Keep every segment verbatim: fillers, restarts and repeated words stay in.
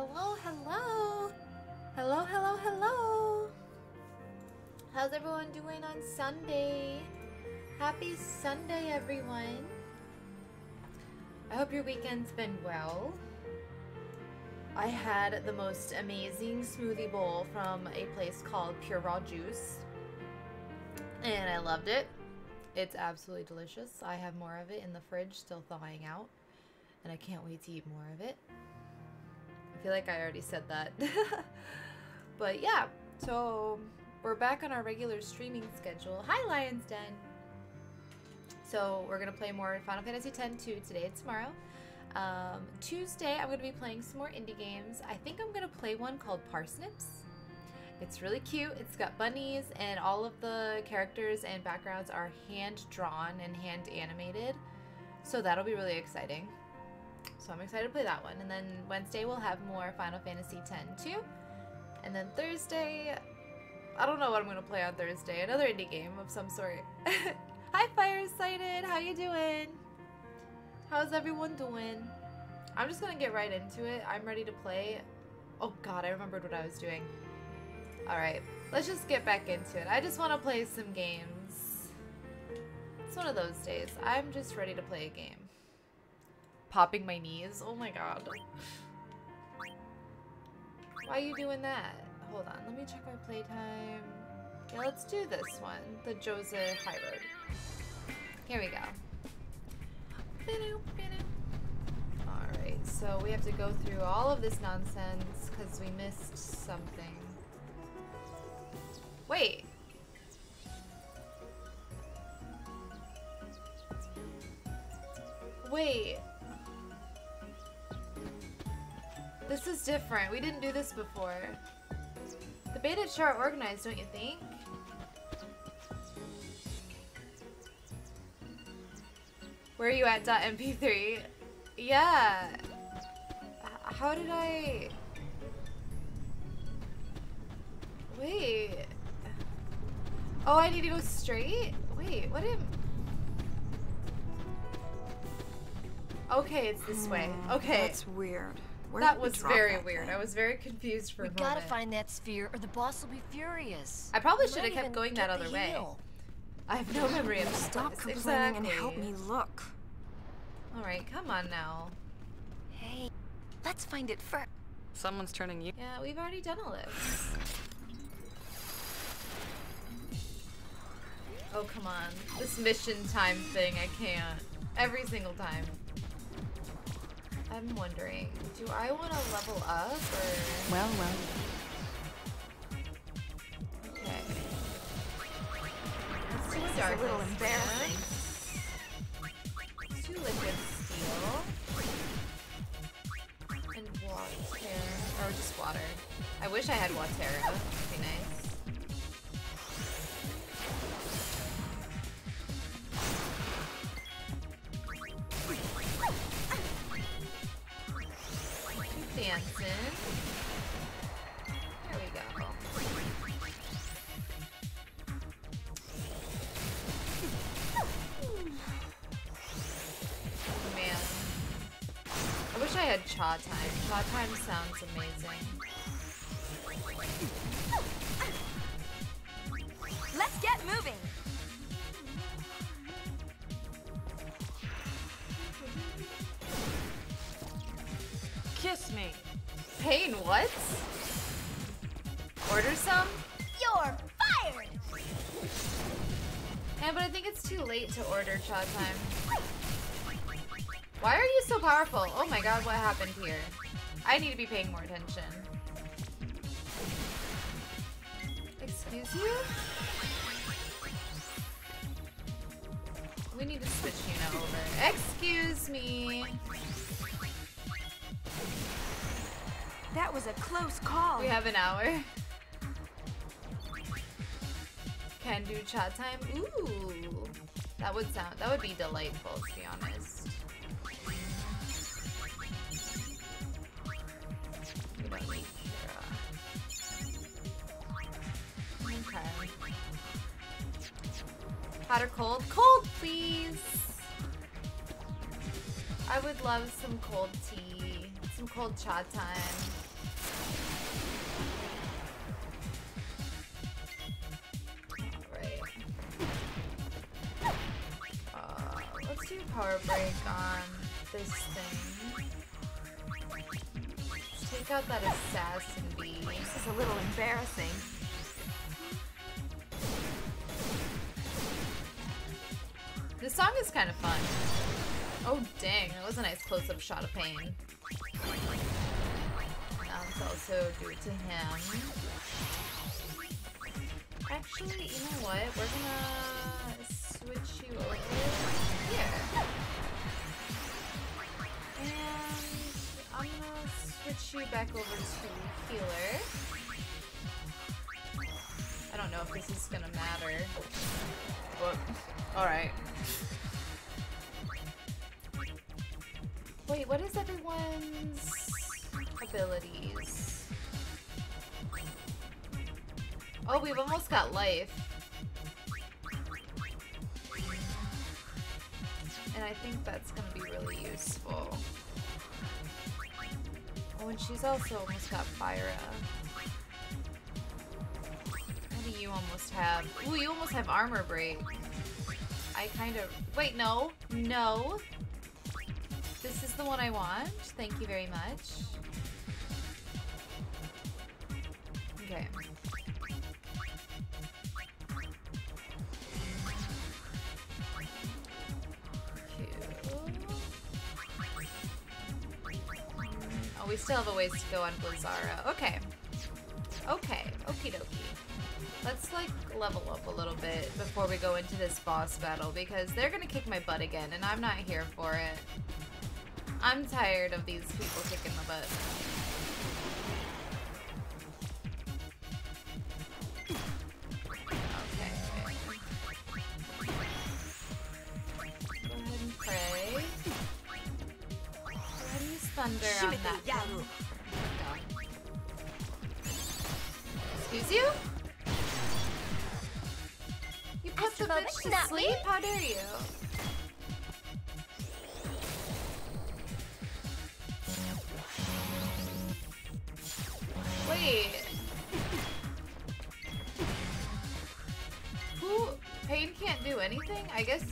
Hello, hello. Hello, hello, hello. How's everyone doing on Sunday? Happy Sunday, everyone. I hope your weekend's been well. I had the most amazing smoothie bowl from a place called Pure Raw Juice, and I loved it. It's absolutely delicious. I have more of it in the fridge, still thawing out, and I can't wait to eat more of it. I feel like I already said that. But yeah, so we're back on our regular streaming schedule. Hi, Lion's Den! So we're going to play more Final Fantasy X too today and tomorrow. Um, Tuesday, I'm going to be playing some more indie games. I think I'm going to play one called Parsnips. It's really cute. It's got bunnies, and all of the characters and backgrounds are hand-drawn and hand-animated. So that'll be really exciting. So I'm excited to play that one. And then Wednesday, we'll have more Final Fantasy X too. And then Thursday, I don't know what I'm going to play on Thursday. Another indie game of some sort. Hi, Firesighted. How you doing? How's everyone doing? I'm just gonna get right into it. I'm ready to play. Oh god, I remembered what I was doing. Alright, let's just get back into it. I just want to play some games. It's one of those days. I'm just ready to play a game. Popping my knees? Oh my god. Why are you doing that? Hold on, let me check my playtime. Yeah, let's do this one. The Joseph High Road. Here we go. Alright, so we have to go through all of this nonsense because we missed something. Wait! Wait! This is different. We didn't do this before. The beta chart organized, don't you think? Where are you at .m p three? Yeah. How did I... Wait. Oh, I need to go straight? Wait, what am... Okay, it's this way. Okay. That's weird. Where that was very that weird. Thing? I was very confused for we a moment. We gotta find that sphere or the boss will be furious. I probably should have kept going that other way. Heel. I have no memory of this. Stop complaining exactly. and help me look. Alright, come on now. Hey, let's find it first. Someone's turning you. Yeah, we've already done all this. Oh, come on. This mission time thing, I can't. Every single time. I'm wondering, do I want to level up or... Well, well. Okay. It's a little embarrassing. Two liquid steel. And water. Or just water. I wish I had water. That would be nice. Keep dancing. I had Cha Time. Cha Time sounds amazing. Let's get moving. Kiss me. Pain, what? Order some? You're fired! Yeah, but I think it's too late to order Cha Time. Why are you so powerful? Oh my god, what happened here? I need to be paying more attention. Excuse you? We need to switch Yuna over. Excuse me! That was a close call. We have an hour. Can do chat time? Ooh! That would sound- that would be delightful, to be honest. Hot or cold? Cold, please! I would love some cold tea, some cold cha time. power break on this thing. Take out that assassin bee. This is a little embarrassing. This song is kind of fun. Oh dang, that was a nice close-up shot of Pain. Now let's also do it to him. Actually, you know what? We're gonna switch you over here. And I'm gonna switch you back over to healer. I don't know if this is gonna matter. Alright. Wait, what is everyone's abilities? Oh, we've almost got life. And I think that's gonna be really useful. Oh, and she's also almost got Fyra. What do you almost have? Ooh, you almost have Armor Break. I kind of... Wait, no. No. This is the one I want. Thank you very much. Okay. Oh, we still have a ways to go on Blizzara. Okay. Okay. Okie dokie. Let's, like, level up a little bit before we go into this boss battle, because they're gonna kick my butt again, and I'm not here for it. I'm tired of these people kicking the butt. Okay. Go ahead and pray. Go ahead and use thunder on that thing. Excuse you? Put the bitch to sleep? How dare you? Wait. Who? Pain can't do anything? I guess...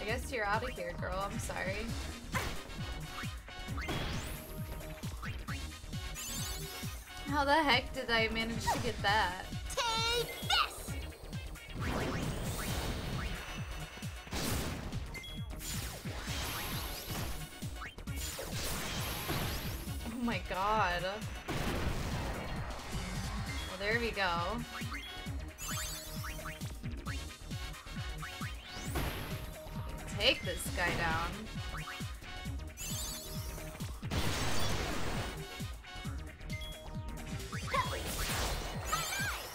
I guess you're out of here, girl. I'm sorry. How the heck did I manage to get that? Take this! Oh my god. Well, there we go. Take this guy down.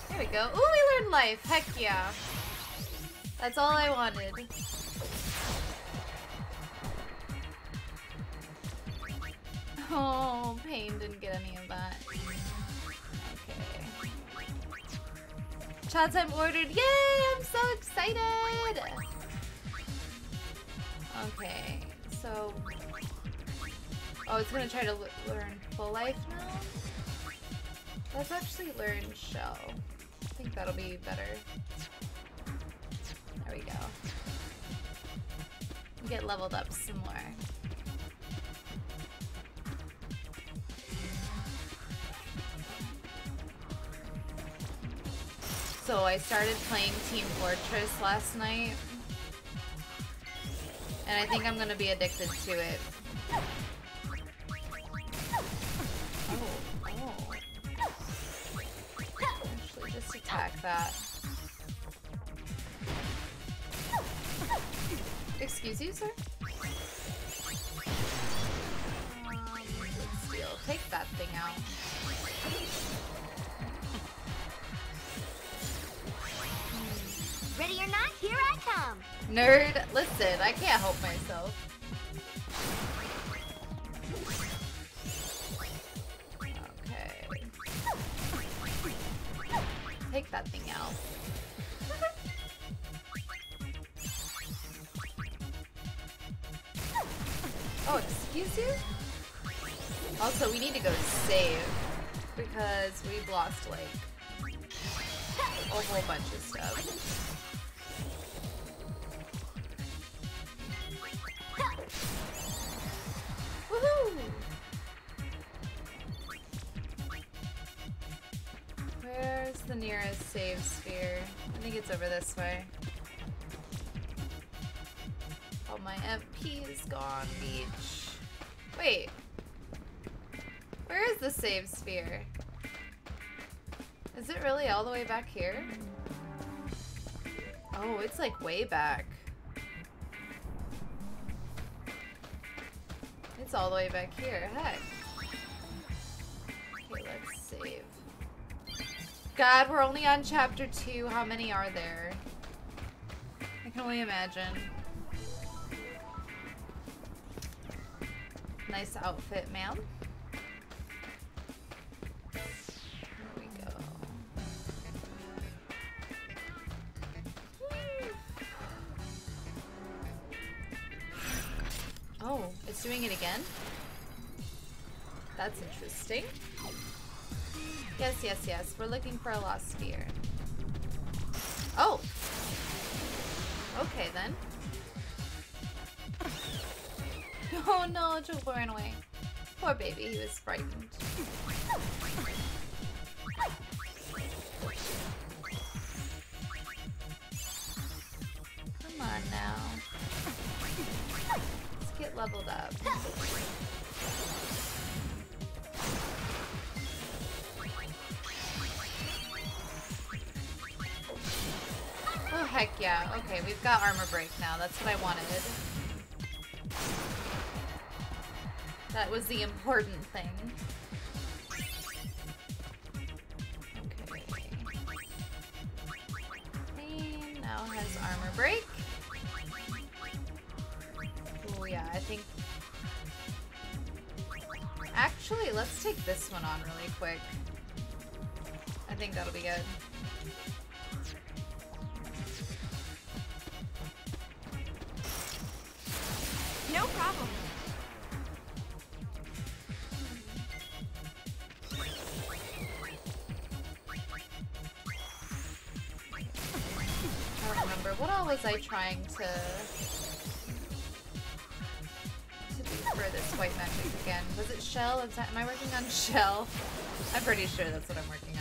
There we go. Ooh, we learned life. Heck yeah. That's all I wanted. Oh, Pain didn't get any of that. Okay. Chat time ordered. Yay! I'm so excited! Okay, so... Oh, it's gonna try to learn full life now? Let's actually learn shell. I think that'll be better. There we go. Get leveled up some more. So I started playing Team Fortress last night, and I think I'm gonna be addicted to it. Oh, oh. Actually, just attack that. Excuse you, sir? Um, let's steal. Take that thing out. Ready or not, here I come! Nerd, listen, I can't help myself. Okay. Take that thing out. Oh, excuse you? Also, we need to go to save, because we've lost, like, a whole bunch of stuff. Woohoo! Where's the nearest save sphere? I think it's over this way. Oh, my M P is gone, beach. Wait. Where is the save sphere? Is it really all the way back here? Oh, it's like way back. It's all the way back here. Heck. Okay, let's save. God, we're only on chapter two. How many are there? I can only imagine. Nice outfit, ma'am. There we go. Oh, it's doing it again? That's interesting. Yes, yes, yes. We're looking for a lost sphere. Oh! Okay, then. Oh no, Joel ran away. Poor baby, he was frightened. Come on now. Let's get leveled up. Oh heck yeah. Okay, we've got armor break now. That's what I wanted. That was the important thing. Okay. Pain now has armor break. Oh yeah, I think... Actually, let's take this one on really quick. I think that'll be good. No problem. Was I trying to, to do for this white magic again? Was it shell? Is that, am I working on shell? I'm pretty sure that's what I'm working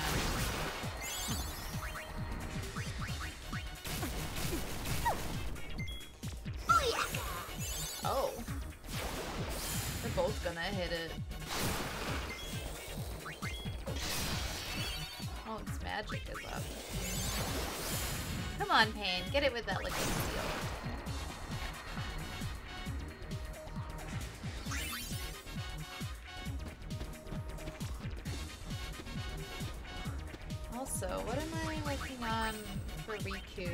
on. Oh. They're both gonna hit it. Oh, its magic is up. Come on, Pain. Get it with that liquid steel. Also, what am I working on for Riku?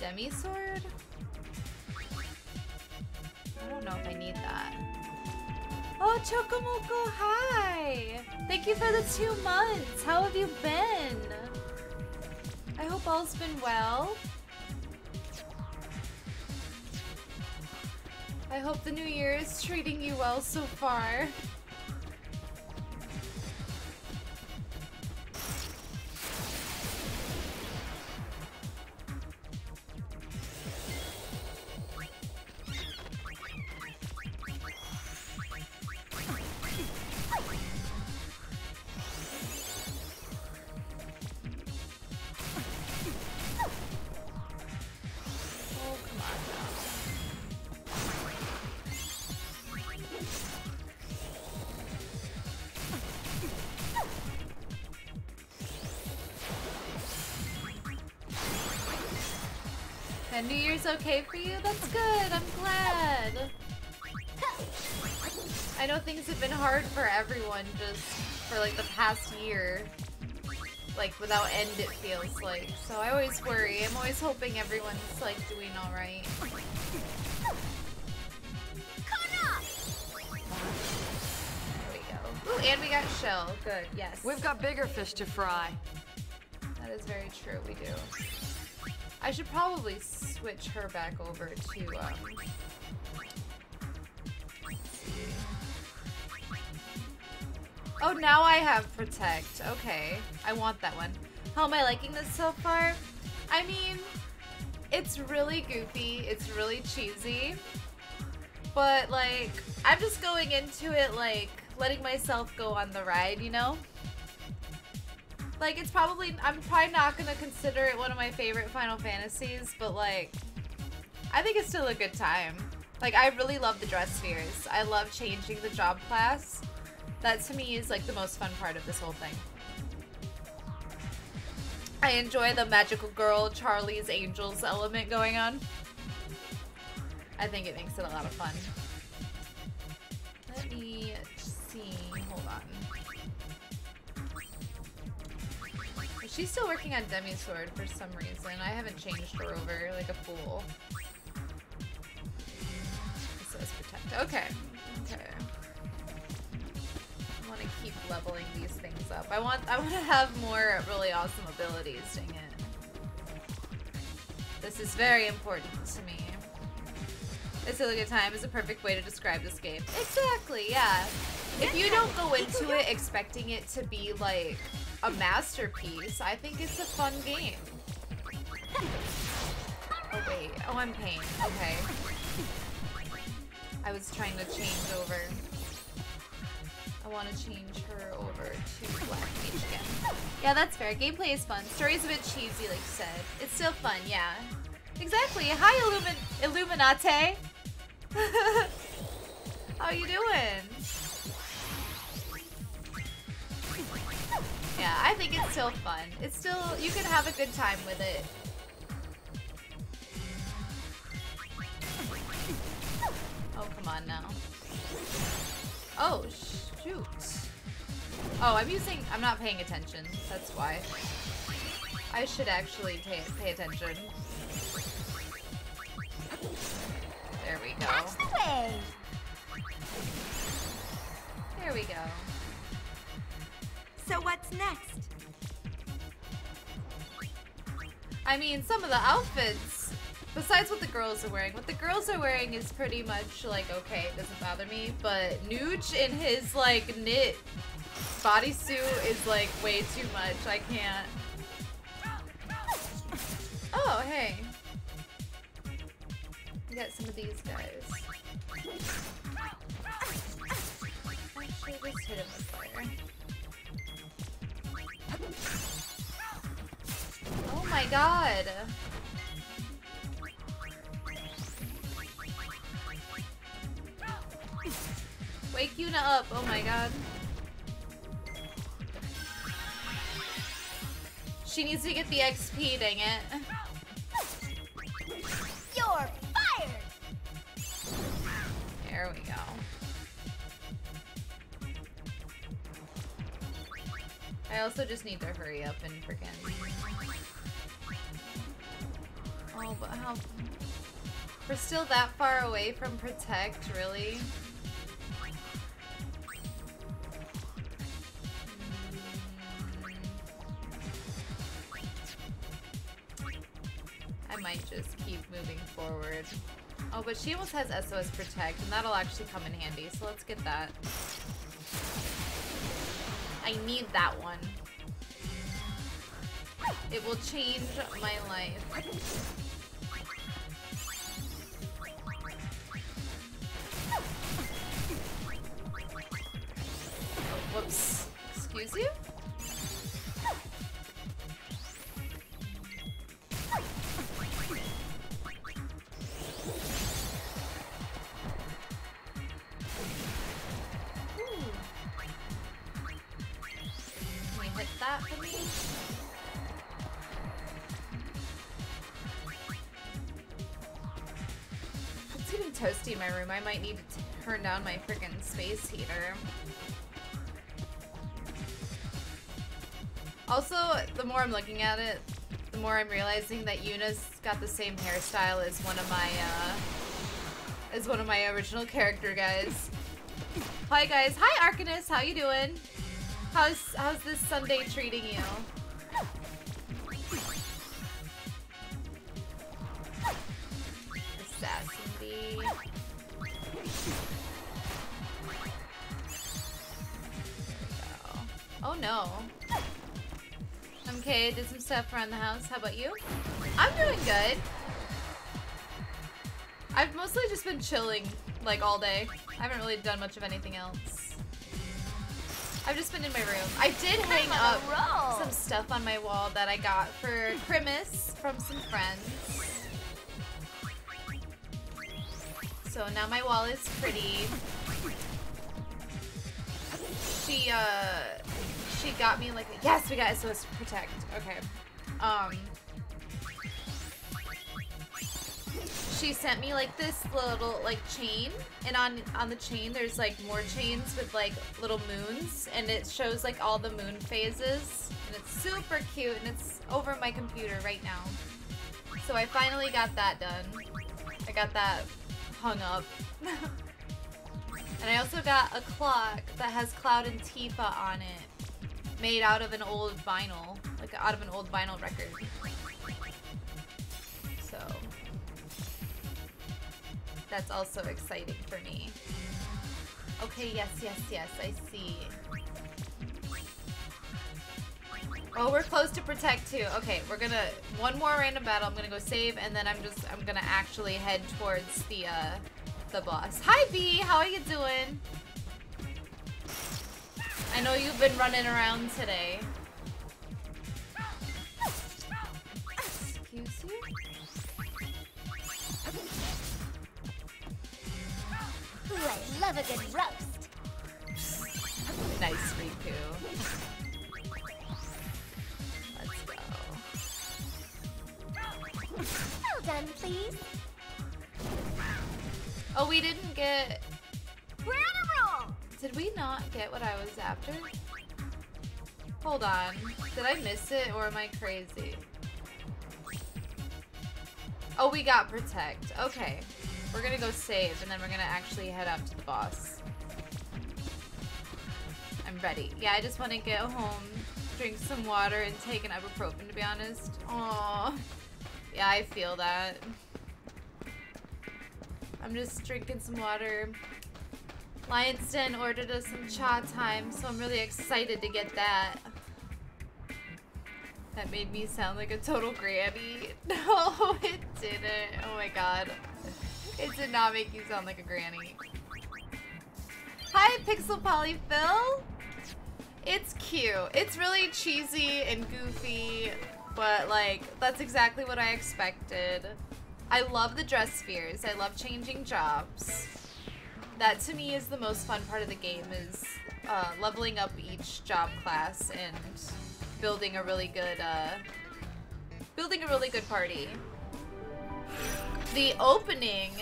Demisword? I don't know if I need that. Oh, Chokomoko, hi! Thank you for the two months! How have you been? I hope all's been well. I hope the new year is treating you well so far. New Year's okay for you? That's good. I'm glad. I know things have been hard for everyone just for like the past year. Like without end it feels like. So I always worry. I'm always hoping everyone's like doing alright. There we go. Ooh, and we got shell. Good, yes. We've got bigger fish to fry. That is very true, we do. I should probably switch her back over to, um... oh, now I have Protect. Okay. I want that one. How am I liking this so far? I mean, it's really goofy. It's really cheesy. But like, I'm just going into it like letting myself go on the ride, you know? Like, it's probably, I'm probably not gonna consider it one of my favorite Final Fantasies, but like, I think it's still a good time. Like, I really love the dress spheres. I love changing the job class. That to me is like the most fun part of this whole thing. I enjoy the magical girl, Charlie's Angels element going on. I think it makes it a lot of fun. Let me see, hold on. Is she still working on Demisword for some reason? I haven't changed her over like a fool. It says protect, okay, okay. I want to keep leveling these things up. I want, I want to have more really awesome abilities, dang it. This is very important to me. It's still a good time is a perfect way to describe this game. Exactly, yeah. If you don't go into it expecting it to be like a masterpiece, I think it's a fun game. Oh wait, oh I'm paying, okay. I was trying to change over. I want to change her over to Black Mage again. Yeah, that's fair, gameplay is fun. Story's a bit cheesy like you said. It's still fun, yeah. Exactly, hi Illumin Illuminati. How you doing? Yeah, I think it's still fun. It's still, you can have a good time with it. Oh, come on now. Oh, shoot. Oh, I'm using, I'm not paying attention. That's why. I should actually pay, pay attention. There we go. That's the way. There we go. So what's next? I mean, some of the outfits, besides what the girls are wearing, what the girls are wearing is pretty much like, okay, it doesn't bother me, but Nooch in his like knit bodysuit is like way too much. I can't. Oh, hey. Get some of these guys. Actually, just hit him with fire. Oh my god! Wake Yuna up! Oh my god. She needs to get the X P, dang it. Your There we go. I also just need to hurry up and freaking. Oh, but how? We're still that far away from Protect, really? I might just keep moving forward. Oh, but she almost has S O S Protect, and that'll actually come in handy, so let's get that. I need that one. It will change my life. Oh, whoops. Excuse you? Toasty in my room. I might need to turn down my freaking space heater. Also, the more I'm looking at it, the more I'm realizing that Yuna's got the same hairstyle as one of my uh, as one of my original character guys. Hi guys, hi Arcanist, how you doing? How's how's this Sunday treating you? No. Okay, did some stuff around the house. How about you? I'm doing good. I've mostly just been chilling like all day. I haven't really done much of anything else. I've just been in my room. I did hang up some stuff on my wall that I got for Christmas from some friends. So now my wall is pretty. She, uh, she got me like, yes, we got S O S Protect. Okay. Um, she sent me like this little like chain, and on on the chain there's like more chains with like little moons, and it shows like all the moon phases, and it's super cute, and it's over my computer right now. So I finally got that done. I got that hung up. And I also got a clock that has Cloud and Tifa on it, made out of an old vinyl, like out of an old vinyl record. So that's also exciting for me. Okay, yes, yes, yes, I see. Oh, we're close to Protect too. Okay, we're gonna, one more random battle, I'm gonna go save, and then I'm just, I'm gonna actually head towards the, uh, the boss. Hi, B, how are you doing? I know you've been running around today. Excuse you? Ooh, I love a good roast. Nice, Riku. Let's go. Well done, please. Oh, we didn't get... We're on a roll! Did we not get what I was after? Hold on. Did I miss it, or am I crazy? Oh, we got Protect. Okay. We're gonna go save, and then we're gonna actually head up to the boss. I'm ready. Yeah, I just want to get home, drink some water, and take an ibuprofen, to be honest. Aww. Yeah, I feel that. I'm just drinking some water. Lion's Den ordered us some cha time, so I'm really excited to get that. That made me sound like a total granny. No, it didn't. Oh my god. It did not make you sound like a granny. Hi, Pixel Polyfill! It's cute. It's really cheesy and goofy, but like, that's exactly what I expected. I love the dress spheres. I love changing jobs. That to me is the most fun part of the game, is uh, leveling up each job class and building a really good, uh, building a really good party. The opening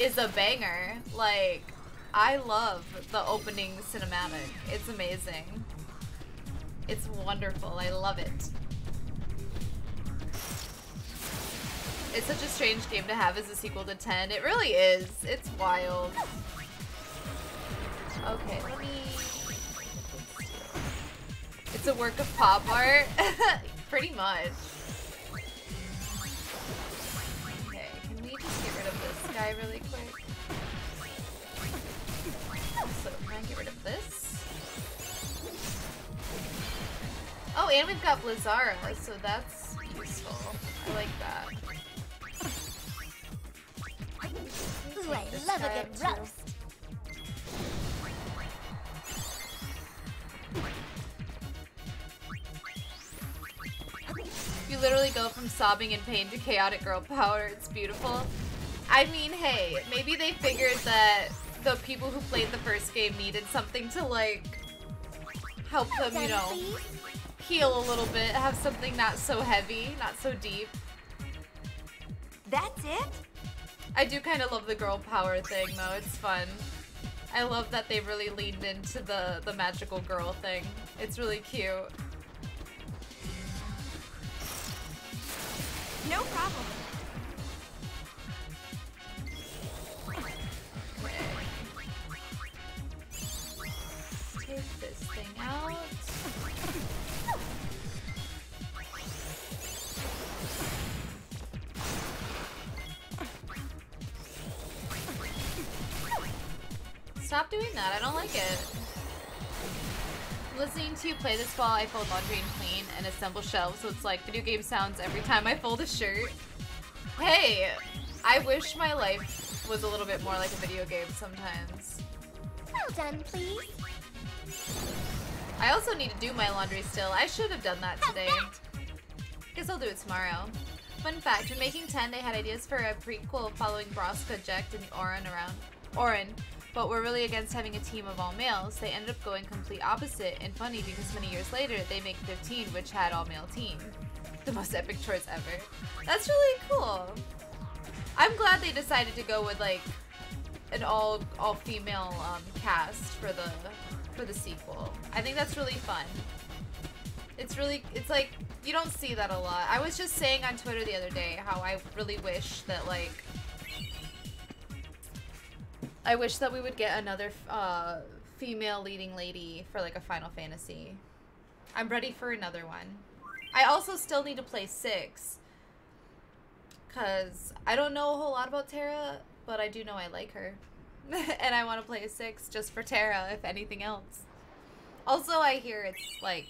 is a banger. Like, I love the opening cinematic. It's amazing. It's wonderful. I love it. It's such a strange game to have as a sequel to ten. It really is. It's wild. Okay, let me... It's a work of pop art. Pretty much. Just get rid of this guy really quick. So can I get rid of this? Oh, and we've got Blizzara, so that's useful. I like that. Ooh, I love a good roast. You literally go from sobbing in pain to chaotic girl power. It's beautiful. I mean, hey, maybe they figured that the people who played the first game needed something to, like, help them, you know, heal a little bit, have something not so heavy, not so deep. That's it? I do kind of love the girl power thing, though. It's fun. I love that they really leaned into the, the magical girl thing. It's really cute. No problem. Okay. Take this thing out. Stop doing that. I don't like it. Listening to you play this while I fold laundry and clean and assemble shelves, so it's like video game sounds every time I fold a shirt. Hey, I wish my life was a little bit more like a video game sometimes. Well done, please. I also need to do my laundry still. I should have done that today. Guess I'll do it tomorrow. Fun fact, in making ten, they had ideas for a prequel following Broska, Jekt, and Orin around Orin, but were really against having a team of all males. They ended up going complete opposite, and funny because many years later, they make fifteen, which had all male team. The most epic choice ever. That's really cool. I'm glad they decided to go with like an all all female um, cast for the for the sequel. I think that's really fun. It's really it's like you don't see that a lot. I was just saying on Twitter the other day how I really wish that like I wish that we would get another uh, female leading lady for like a Final Fantasy. I'm ready for another one. I also still need to play six. Because I don't know a whole lot about Terra, but I do know I like her. And I want to play a six just for Terra, if anything else. Also, I hear it's like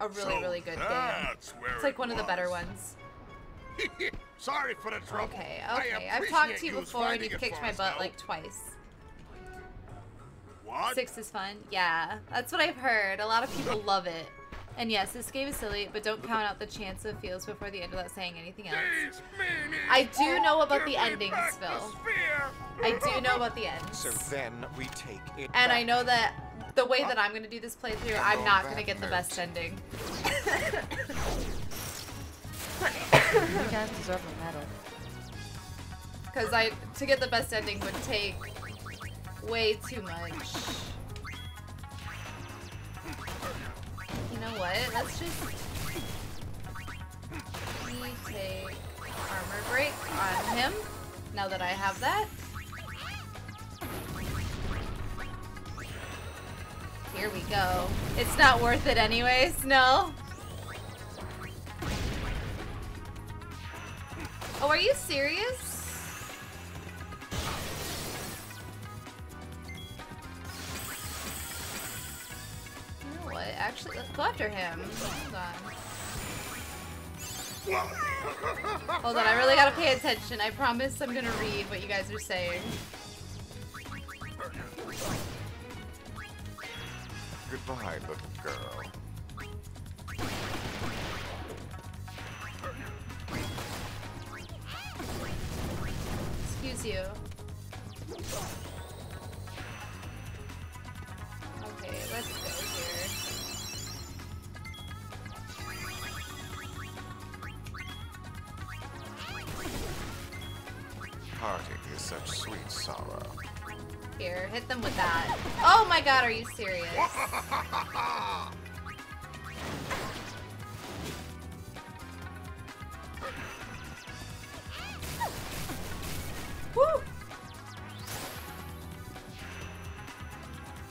a really, so really good game. It's like it one was. of the better ones. Sorry for the trouble. Okay, okay. I've talked to you before and you've kicked my butt now. like twice. What? Six is fun. Yeah, that's what I've heard. A lot of people love it. And yes, this game is silly, but don't count out the chance of feels before the end without saying anything else. I do know about the endings, Phil. I do know about the end. So then we take it. And I know that the way that I'm going to do this playthrough, I'm not going to get the best ending. You guys deserve a medal. Because I to get the best ending would take way too much. You know what? Let's just we take armor break on him. Now that I have that, here we go. It's not worth it, anyways. No. Oh, are you serious? What? Actually, let's go after him. Hold on. Hold on, I really gotta pay attention. I promise I'm gonna read what you guys are saying. Goodbye, little girl. Excuse you. Okay, let's go here. Parting is such sweet sorrow. Here, hit them with that. Oh my god, are you serious? Woo!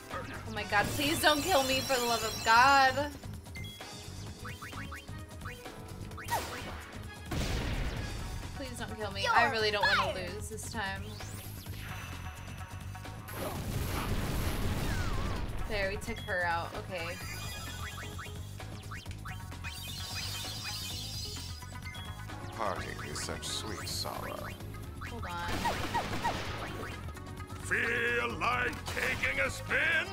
Oh my god, please don't kill me for the love of God. Please don't kill me. You're I really don't want to lose this time. There, we took her out. Okay. Parting is such sweet sorrow. Hold on. Feel like taking a spin?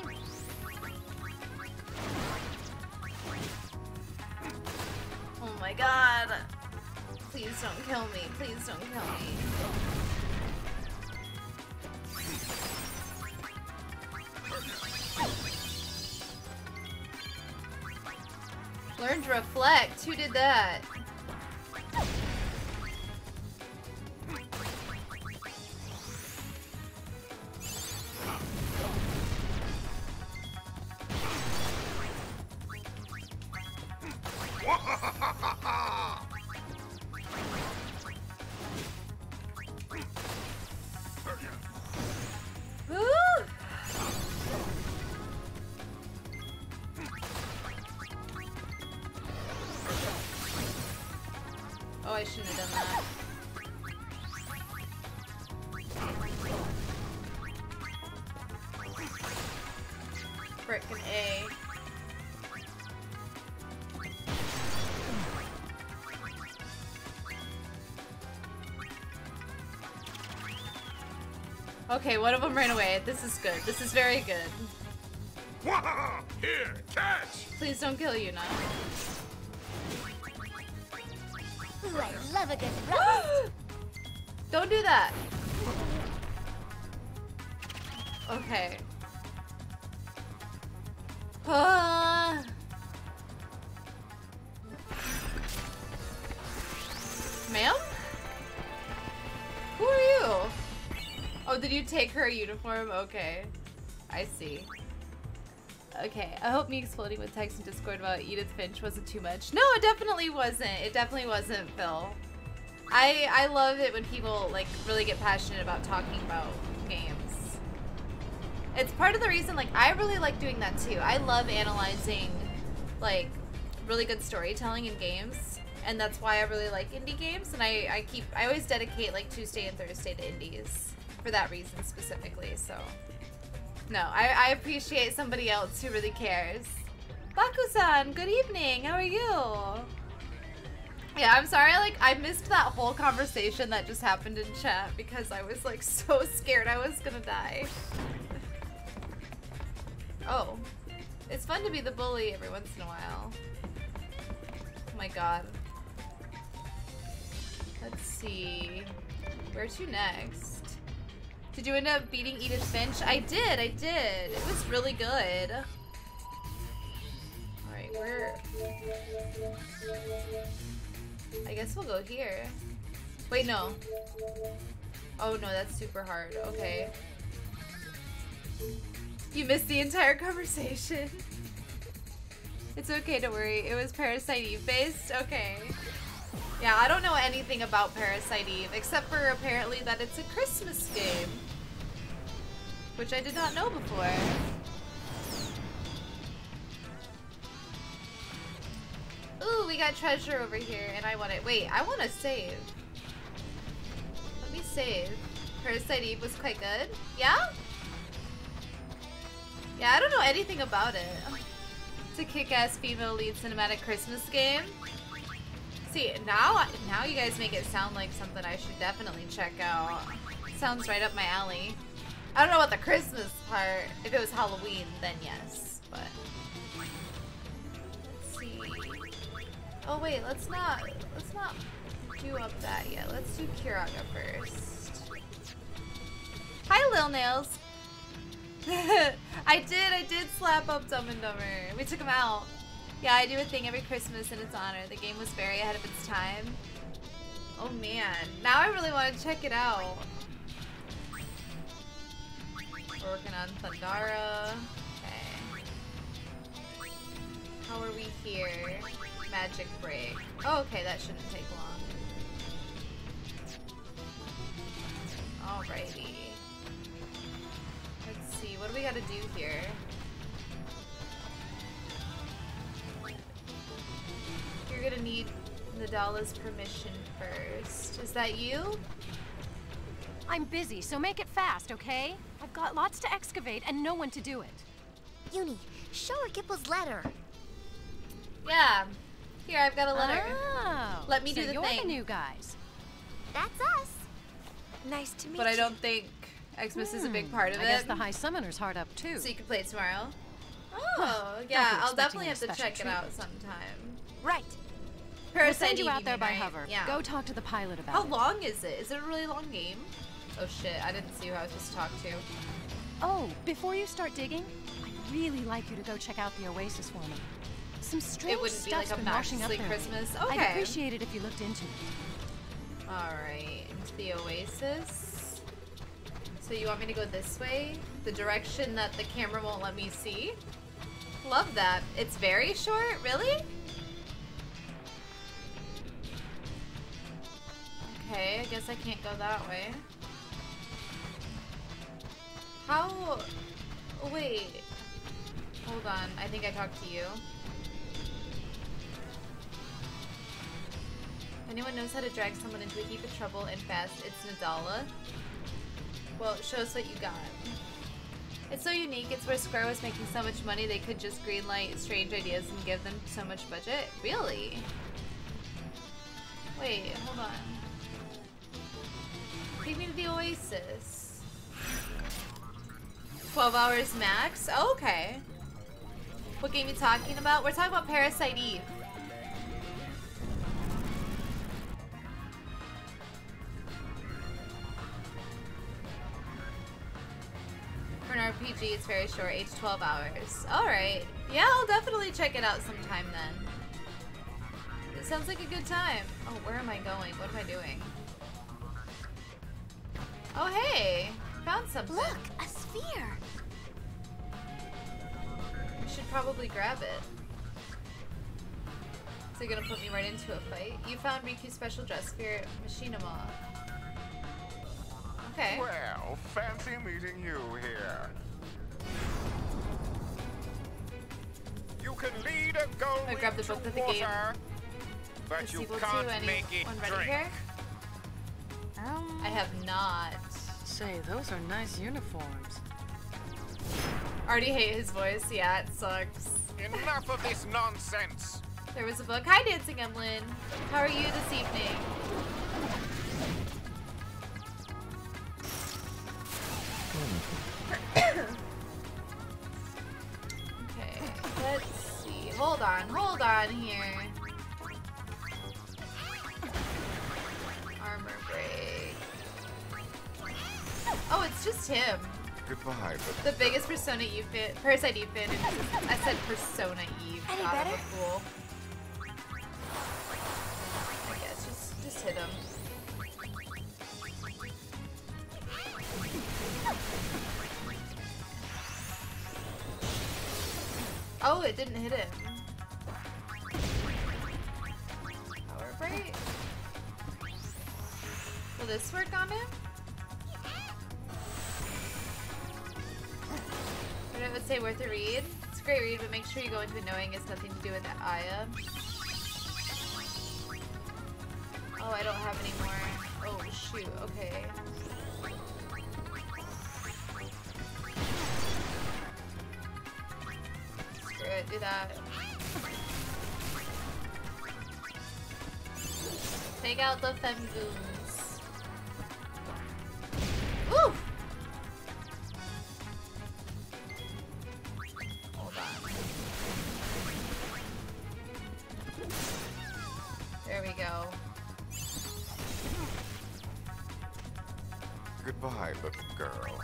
Oh my god. Please don't kill me. Please don't kill me. Learn to reflect. Who did that? Okay, one of them ran away. This is good. This is very good. Here, catch! Please don't kill Yuna. Ooh, I love a good run. Don't do that. Okay. Uh... Ma'am? Who are you? Oh, did you take her uniform? Okay. I see. Okay, I hope me exploding with text in Discord about Edith Finch wasn't too much. No, it definitely wasn't. It definitely wasn't, Phil. I I love it when people like really get passionate about talking about games. It's part of the reason like I really like doing that too. I love analyzing like really good storytelling in games, and that's why I really like indie games, and I, I keep I always dedicate like Tuesday and Thursday to indies for that reason specifically, so. No, I, I appreciate somebody else who really cares. Baku-san, good evening. How are you? Yeah, I'm sorry. Like, I missed that whole conversation that just happened in chat because I was like so scared I was gonna die. Oh, it's fun to be the bully every once in a while. Oh my god. Let's see. Where to next? Did you end up beating Edith Finch? I did, I did. It was really good. Alright, we're... I guess we'll go here. Wait, no. Oh no, that's super hard. Okay. You missed the entire conversation. It's okay, don't worry. It was Parasite Eve based? Okay. Yeah, I don't know anything about Parasite Eve, except for apparently that it's a Christmas game. Which I did not know before. Ooh, we got treasure over here, and I want it. Wait, I want to save. Let me save. Parasite Eve was quite good. Yeah? Yeah, I don't know anything about it. It's a kick-ass female lead cinematic Christmas game. See, now, now you guys make it sound like something I should definitely check out. Sounds right up my alley. I don't know about the Christmas part. If it was Halloween, then yes, but... Let's see... Oh wait, let's not... Let's not do up that yet. Let's do Kiraga first. Hi, Lil Nails! I did, I did slap up Dumb and Dumber. We took him out. Yeah, I do a thing every Christmas in its honor. The game was very ahead of its time. Oh man, now I really want to check it out. We're working on Thundara. Okay. How are we here? Magic break. Oh, okay, that shouldn't take long. Alrighty. Let's see, what do we gotta do here? You're gonna need Nadala's permission first. Is that you? I'm busy, so make it fast, okay? I've got lots to excavate and no one to do it. Yuni, show her Gipple's letter. Yeah. Here, I've got a letter. Oh, Let me so do the you're thing. You're the new guys. That's us. Nice to meet you. But I don't think Xmas mm, is a big part of I it. I guess the High Summoner's hard up too. So you can play it tomorrow. Oh, well, yeah. I'll definitely have to check treatment. it out sometime. Right. We'll send you out there by hover. Yeah. Go talk to the pilot about it. How long is it? Is it a really long game? Oh shit, I didn't see who I was supposed to talk to. Oh, before you start digging, I'd really like you to go check out the Oasis for me. Some strange stuff's been washing up there. It wouldn't be like obnoxiously Christmas. Okay. I'd appreciate it if you looked into it. Alright, into the Oasis. So you want me to go this way? The direction that the camera won't let me see? Love that. It's very short, really? Okay, I guess I can't go that way. How? Wait. Hold on, I think I talked to you. If anyone knows how to drag someone into a heap of trouble and fast, it's Nadala. Well, show us what you got. It's so unique, it's where Square was making so much money they could just greenlight strange ideas and give them so much budget. Really? Wait, hold on. Take me to the Oasis. twelve hours max? Oh, okay. What game are you talking about? We're talking about Parasite Eve. For an R P G, it's very short, age twelve hours. Alright. Yeah, I'll definitely check it out sometime then. It sounds like a good time. Oh, where am I going? What am I doing? Oh, hey! Found something. Look! A sphere! We should probably grab it. Is it gonna put me right into a fight? You found Riku's special dress sphere, Machinima. Okay. Well, fancy meeting you here. You can lead a goalie I grabbed the book to water, the game. But you can't make it drink. Here? Um, I have not. Say, those are nice uniforms. Already hate his voice. Yeah, it sucks. Enough of this nonsense. There was a book. Hi, Dancing Emlyn. How are you this evening? Okay, let's see. Hold on, hold on here. Armor break. Oh, it's just him. Goodbye. The biggest Persona Eve fan, Parasite Eve fan. I said Persona Eve. Any God, better? I'm a fool. I guess just just hit him. Oh, it didn't hit it. Power break. Will this work on him? But I would say worth a read. It's a great read, but make sure you go into it knowing it's nothing to do with that Aya. Oh, I don't have any more. Oh, shoot. Okay. It, do that. Take out the femgoons. Woo! Hold on. There we go. Goodbye, little girl.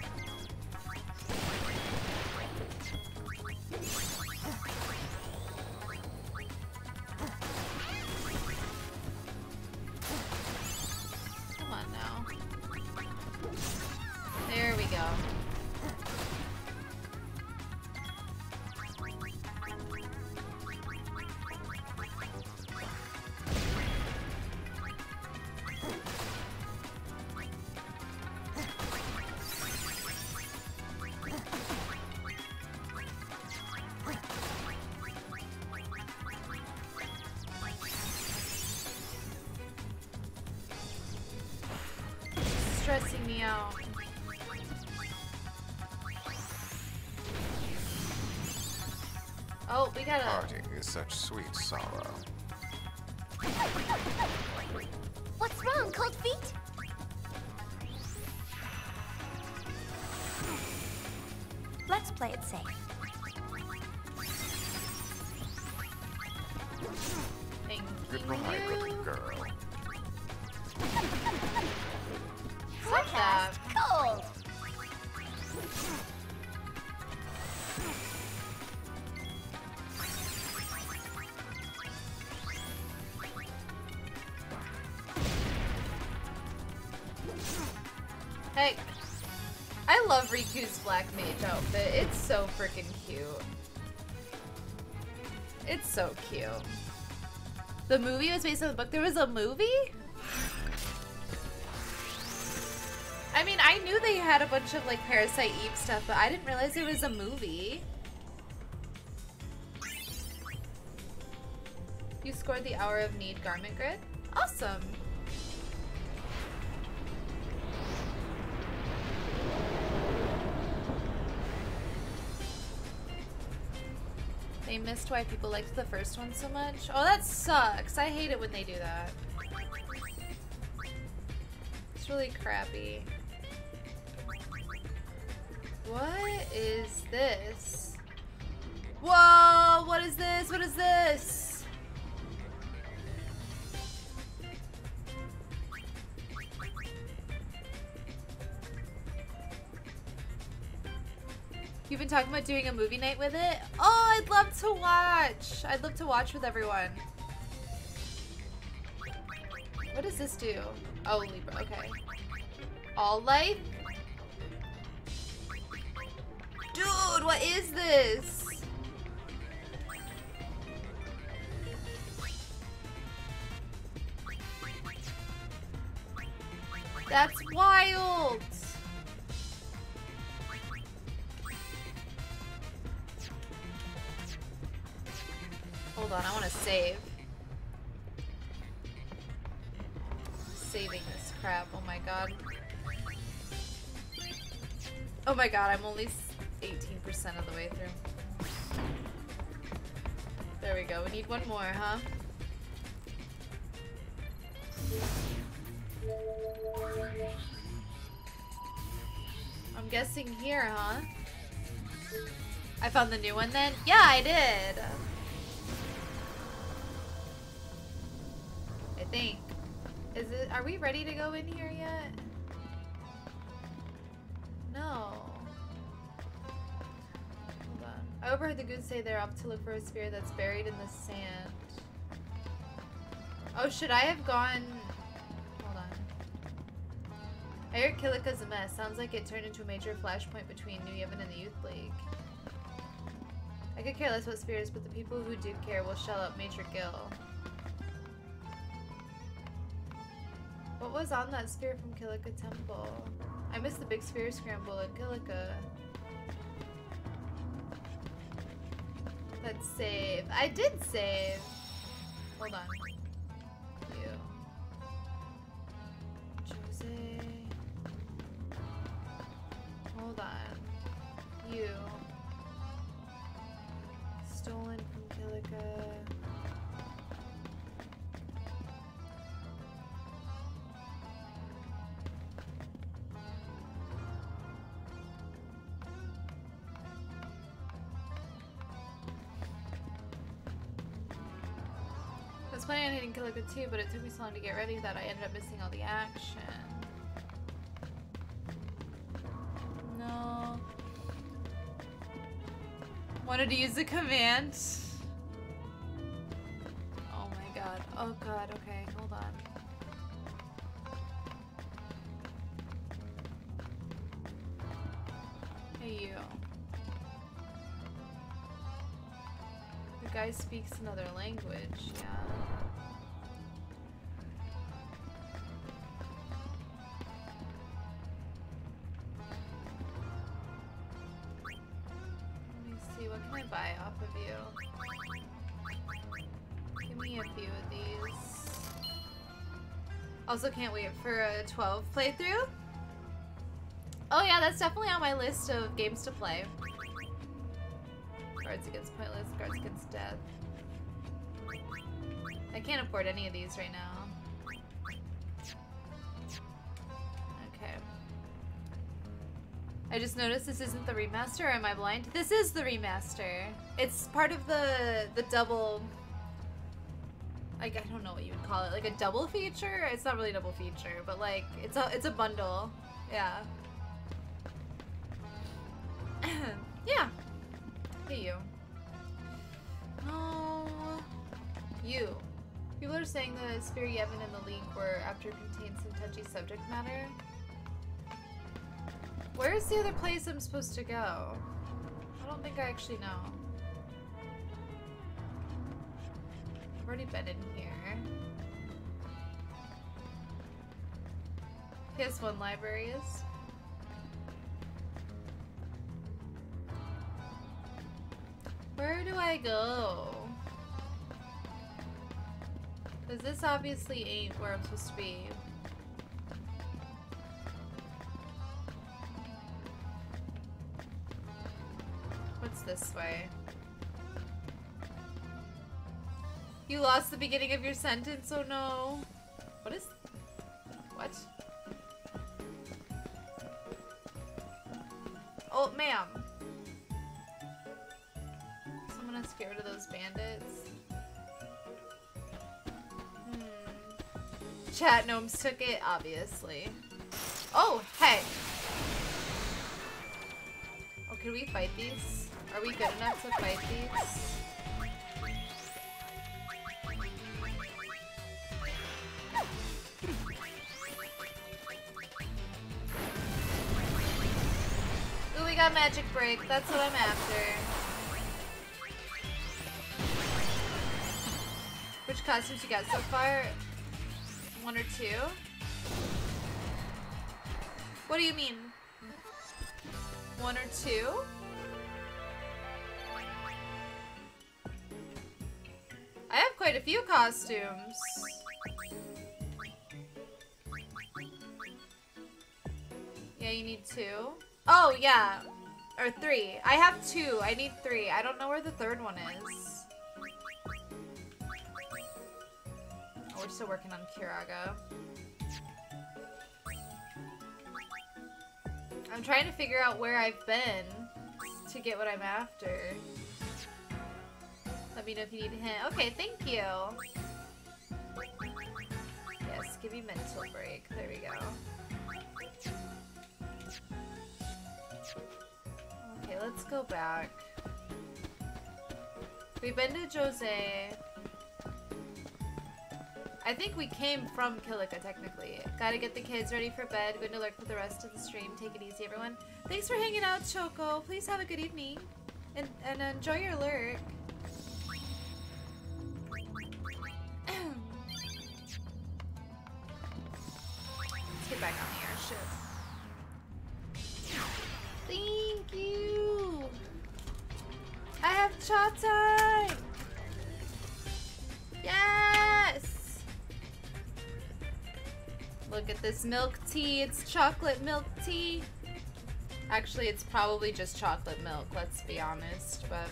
Parting is such sweet sorrow. What's wrong, cold feet? Let's play it safe. Thank Goodbye, you. Little girl. What's that? Cold. Riku's black mage outfit. It's so freaking cute. It's so cute. The movie was based on the book. There was a movie? I mean, I knew they had a bunch of like Parasite Eve stuff, but I didn't realize there was a movie. You scored the Hour of Need garment grid? Awesome. They missed why people liked the first one so much. Oh, that sucks. I hate it when they do that. It's really crappy. What is this? Whoa! What is this? What is this? You've been talking about doing a movie night with it? Oh, I'd love to watch! I'd love to watch with everyone. What does this do? Oh, Libra, okay. All life? Dude, what is this? That's wild! Hold on, I want to save. Saving this crap, oh my god. Oh my god, I'm only eighteen percent of the way through. There we go, we need one more, huh? I'm guessing here, huh? I found the new one then? Yeah, I did! I think. Is it, are we ready to go in here yet? No. Hold on. I overheard the goons say they're up to look for a spear that's buried in the sand. Oh, should I have gone? Hold on. I heard Kilika's a mess. Sounds like it turned into a major flashpoint between New Yevon and the Youth League. I could care less about spears, but the people who do care will shell out Major Gil. What was on that spear from Kilika Temple? I missed the big spear scramble at Kilika. Let's save. I did save! Hold on. You. Jose. Hold on. You. Stolen from Kilika. I was planning on hitting Kilika too, but it took me so long to get ready that I ended up missing all the action. No. Wanted to use the command. Oh my god. Oh god, okay, hold on. Hey you. The guy speaks another language, yeah. Also can't wait for a twelve playthrough. Oh yeah, that's definitely on my list of games to play. Guards Against Pointless, Guards Against Death. I can't afford any of these right now. Okay. I just noticed this isn't the remaster, or am I blind? This is the remaster. It's part of the, the double... Like, I don't know what you would call it, like a double feature? It's not really a double feature, but like, it's a, it's a bundle. Yeah. Yeah. Hey, you. Oh. You. People are saying the Spear Yevon and the League were after contained some touchy subject matter. Where's the other place I'm supposed to go? I don't think I actually know. I've already been in here. P S one libraries. Where do I go? Because this obviously ain't where I'm supposed to be. What's this way? You lost the beginning of your sentence, oh no. What is... What? Oh, ma'am. Someone is scared of those bandits. Hmm. Chat gnomes took it, obviously. Oh, hey. Oh, can we fight these? Are we good enough to fight these? We got magic break. That's what I'm after. Which costumes you got so far? One or two? What do you mean? One or two? I have quite a few costumes. Yeah, you need two. Oh, yeah. Or three. I have two. I need three. I don't know where the third one is. Oh, we're still working on Kirago. I'm trying to figure out where I've been to get what I'm after. Let me know if you need a hint. Okay, thank you. Yes, give me mental break. There we go. Okay, let's go back. We've been to Jose. I think we came from Kilika, technically. Gotta get the kids ready for bed. Good to lurk for the rest of the stream. Take it easy, everyone. Thanks for hanging out, Choco. Please have a good evening. And, and enjoy your lurk. Let's get back on the airship. Thank you! I have chat time! Yes! Look at this milk tea. It's chocolate milk tea. Actually, it's probably just chocolate milk, let's be honest, but...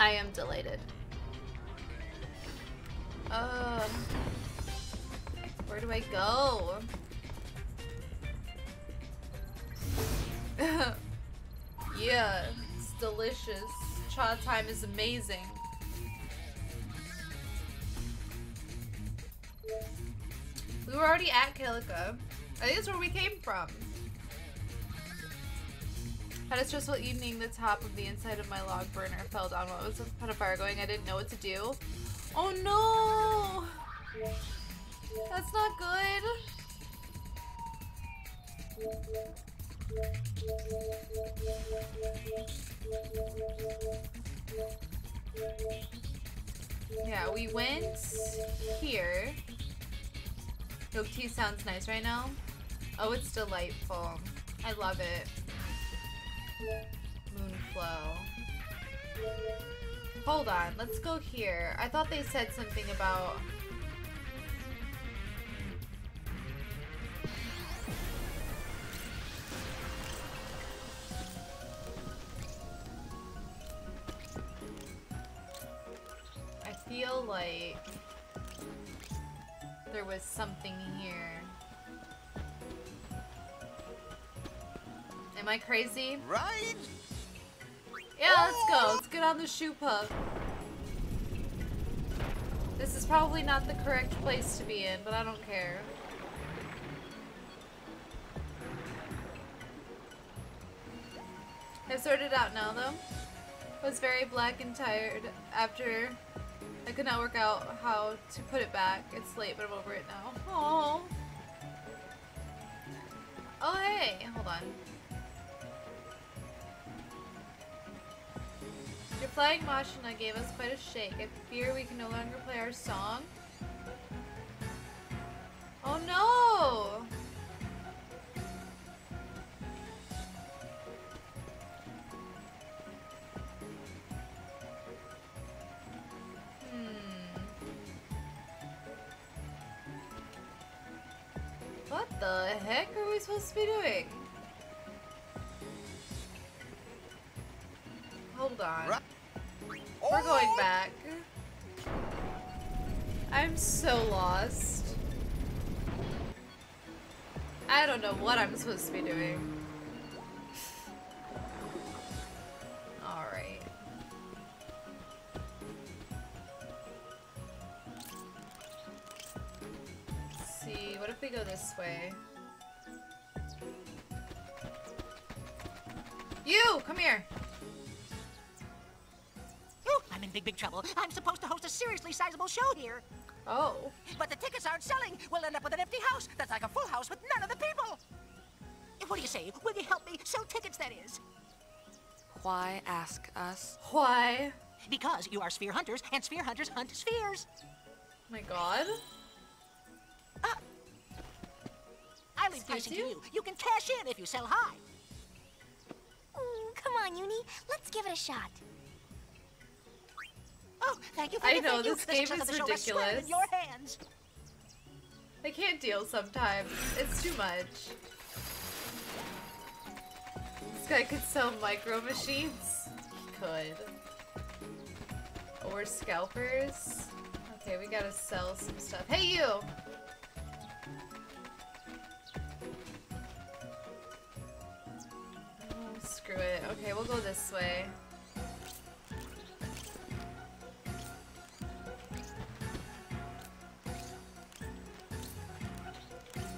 I am delighted. Um... Where do I go? Yeah, it's delicious. Cha time is amazing. We were already at Kilika. I think that's where we came from. Had a stressful evening. The top of the inside of my log burner fell down while it was on fire going. I didn't know what to do. Oh no! That's not good. Yeah, we went here. Milk tea sounds nice right now. Oh, it's delightful. I love it. Moonflow. Hold on, let's go here. I thought they said something about... I feel like there was something here. Am I crazy? Right? Yeah, let's go. Let's get on the shoe pub. This is probably not the correct place to be in, but I don't care. I've sorted out now, though. I was very black and tired after... I could not work out how to put it back. It's late, but I'm over it now. Oh. Oh, hey. Hold on. Your flying Machina gave us quite a shake. I fear we can no longer play our song. Oh, no. What the heck are we supposed to be doing? Hold on. We're going back. I'm so lost. I don't know what I'm supposed to be doing. Alright. Let's see, what if we go this way? You! Come here! Ooh, I'm in big, big trouble. I'm supposed to host a seriously sizable show here. Oh. But the tickets aren't selling. We'll end up with an empty house that's like a full house with none of the people. What do you say? Will you help me sell tickets, that is? Why ask us? Why? Because you are sphere hunters, and sphere hunters hunt spheres. Oh my god. Uh, I leave pricing to you. You can cash in if you sell high. Mm, come on, Uni. Let's give it a shot. Oh, thank you for I know, this game is ridiculous. In your hands. I can't deal sometimes. It's too much. This guy could sell micro machines. He could. Or scalpers. Okay, we gotta sell some stuff. Hey, you! Oh, screw it. Okay, we'll go this way.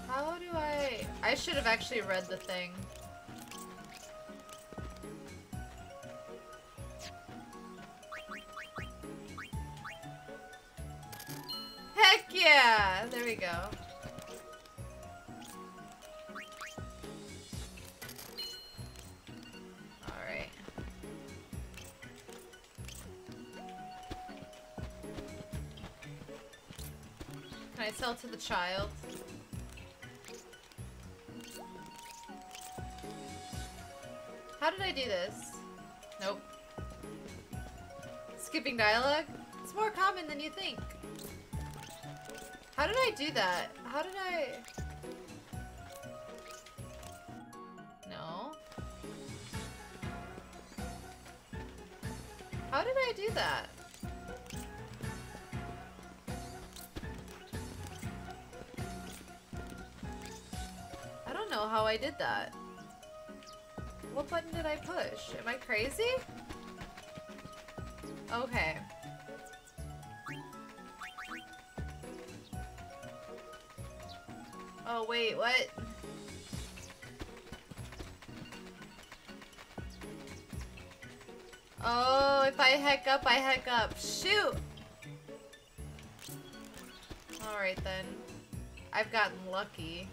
How do I... I should have actually read the thing. Heck yeah! There we go. Alright. Can I sell to the child? How did I do this? Nope. Skipping dialogue? It's more common than you think. How did I do that? How did I... No. How did I do that? I don't know how I did that. What button did I push? Am I crazy? Okay. Oh wait, what? Oh, if I heck up, I heck up. Shoot! Alright then. I've gotten lucky.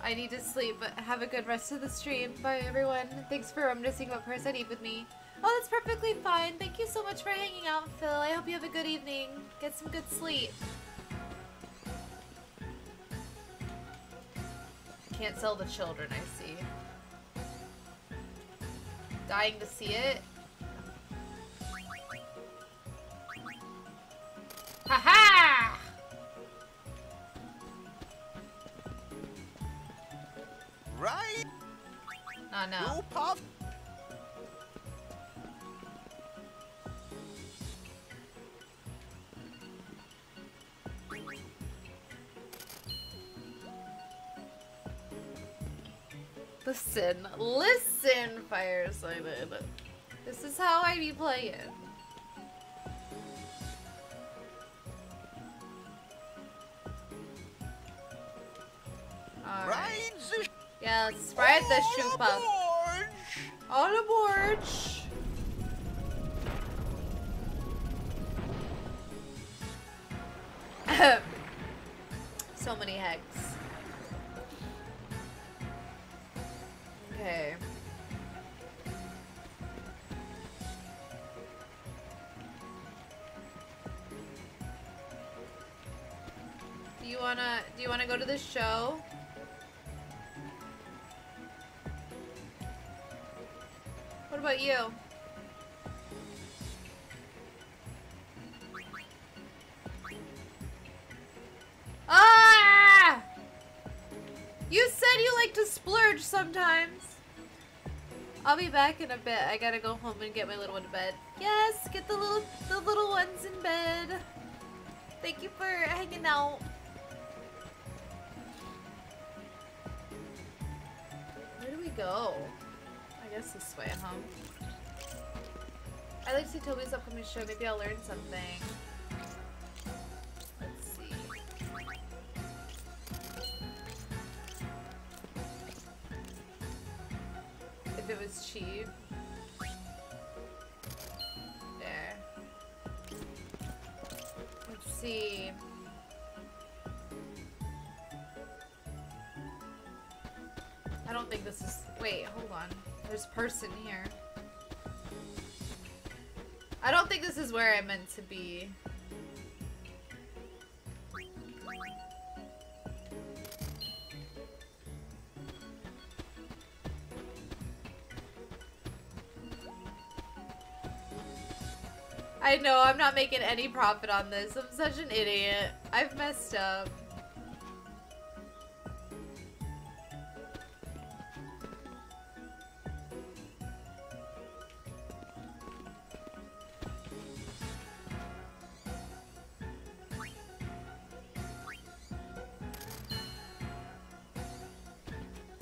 I need to sleep, but have a good rest of the stream. Bye, everyone. Thanks for reminiscing about Parasite Eve with me. Oh, that's perfectly fine. Thank you so much for hanging out, Phil. I hope you have a good evening. Get some good sleep. I can't sell the children, I see. Dying to see it. Ha-ha! Right? No, no. No puff. Listen, listen, Firesighted. This is how I be playing. All right. Right. Yeah, let's ride the shoe pup. All aboard! So many hecks. Okay. Do you wanna? Do you wanna go to the show? What about you? Ah! You said you like to splurge sometimes. I'll be back in a bit. I gotta go home and get my little one to bed. Yes, get the little the little ones in bed. Thank you for hanging out. Where do we go? I guess this way, huh? I like to see Toby's upcoming show. Maybe I'll learn something. Let's see. If it was cheap. There. Let's see. I don't think this is... Wait, hold on. There's a person here. I don't think this is where I meant to be. I know, I'm not making any profit on this. I'm such an idiot. I've messed up.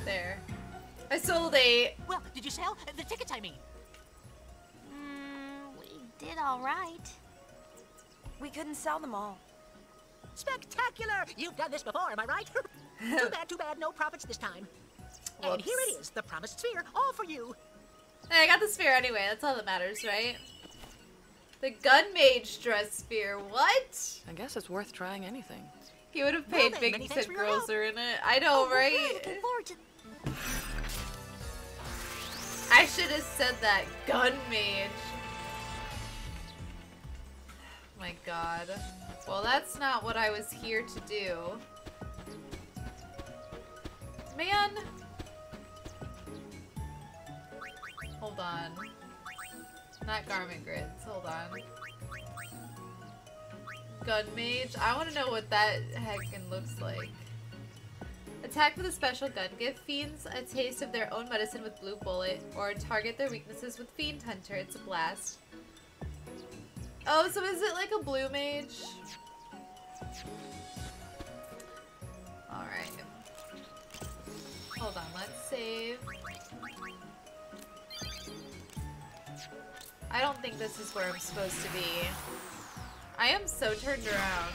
There. I sold eight. Well, did you sell the tickets, I mean? Mm, we did all right. We couldn't sell them all. Spectacular! You've done this before, am I right? Too bad, too bad, no profits this time. Whoops. And here it is, the promised sphere, all for you. Hey, I got the sphere anyway, that's all that matters, right? The gun mage dress sphere, what? I guess it's worth trying anything. He would have paid well, big and said girls are in it. I know, oh, right? Really I should have said that. Gun mage. My god. Well, that's not what I was here to do. Man. Hold on. Not garment grids. Hold on. Gun mage? I want to know what that heckin' looks like. Attack with a special gun. Give fiends a taste of their own medicine with blue bullet, or target their weaknesses with fiend hunter. It's a blast. Oh, so is it like a blue mage? Alright. Hold on, let's save. I don't think this is where I'm supposed to be. I am so turned around.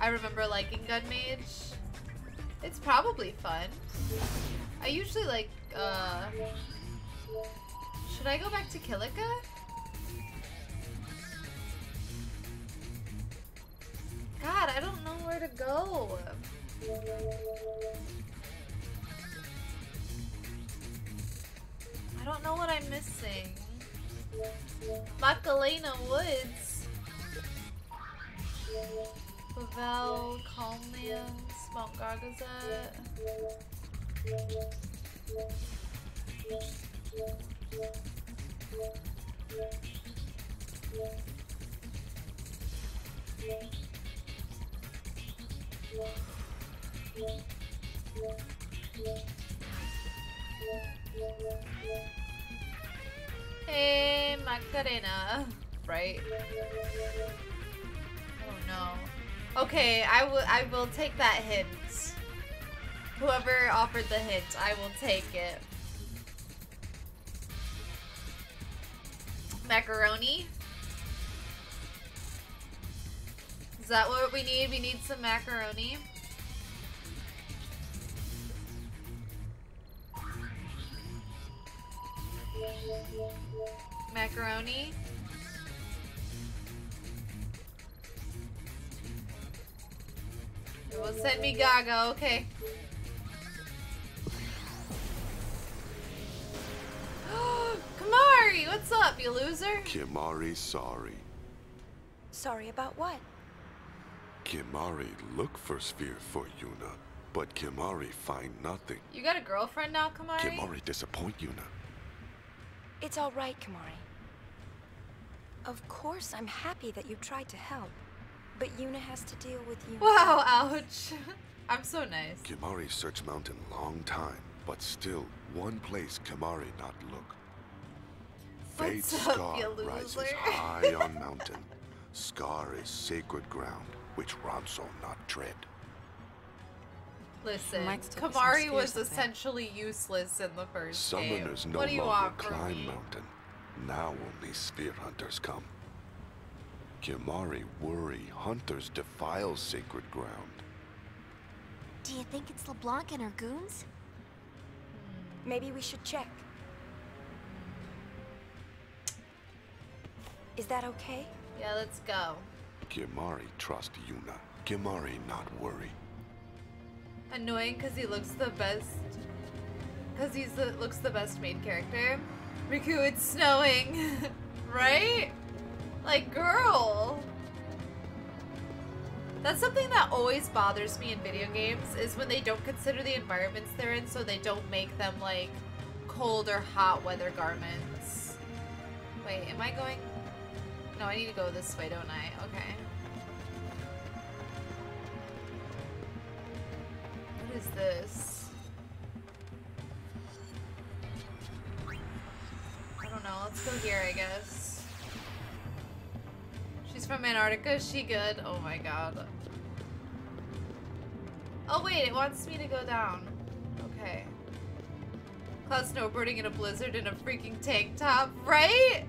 I remember liking Gun Mage. It's probably fun. I usually like, uh... should I go back to Kilika? God, I don't know where to go. I don't know what I'm missing. Makalena Woods. Pavel, Calmliums, Mount Gargazet. Hey, Macarena. Right. Oh no. Okay, I will I will take that hint. Whoever offered the hint, I will take it. Macaroni? Is that what we need? We need some macaroni. Macaroni. It will send me Gaga, okay. Kimari, what's up, you loser? Kimari, sorry. Sorry about what? Kimari look for sphere for Yuna, but Kimari find nothing. You got a girlfriend now, Kimari? Kimari disappoint Yuna. It's all right, Kimari. Of course, I'm happy that you tried to help. But Yuna has to deal with you. Wow, ouch. I'm so nice. Kimari searched mountain long time, but still one place Kimari not look. Fate's scar rises high on mountain. Scar is sacred ground, which Ranso not tread. Listen, Kimari was essentially useless in the first game. Summoners no longer climb mountain. Now only spear hunters come. Kimari worry hunters defile sacred ground. Do you think it's LeBlanc and her goons? Maybe we should check. Is that okay? Yeah, let's go. Kimari trust Yuna. Kimari not worry. Annoying because he looks the best. Because he looks the best main character. Riku, it's snowing. Right? Like, girl. That's something that always bothers me in video games, is when they don't consider the environments they're in, so they don't make them, like, cold or hot weather garments. Wait, am I going? No, I need to go this way, don't I? Okay. What is this? I don't know. Let's go here, I guess. She's from Antarctica, she good. Oh my god. Oh wait, it wants me to go down. Okay. Cloud snowboarding in a blizzard in a freaking tank top, right?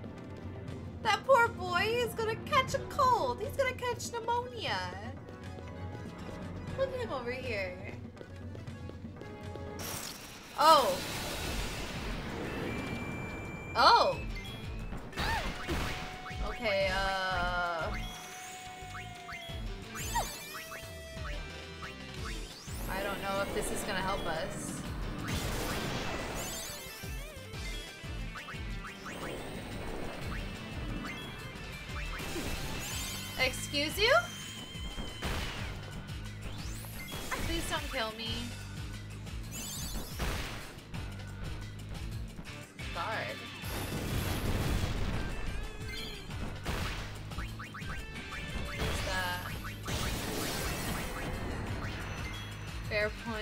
That poor boy is gonna catch a cold. He's gonna catch pneumonia. Look at him over here. Oh. Oh. Okay, uh... I don't know if this is gonna help us. Excuse you? Please don't kill me. Guard. Fair point.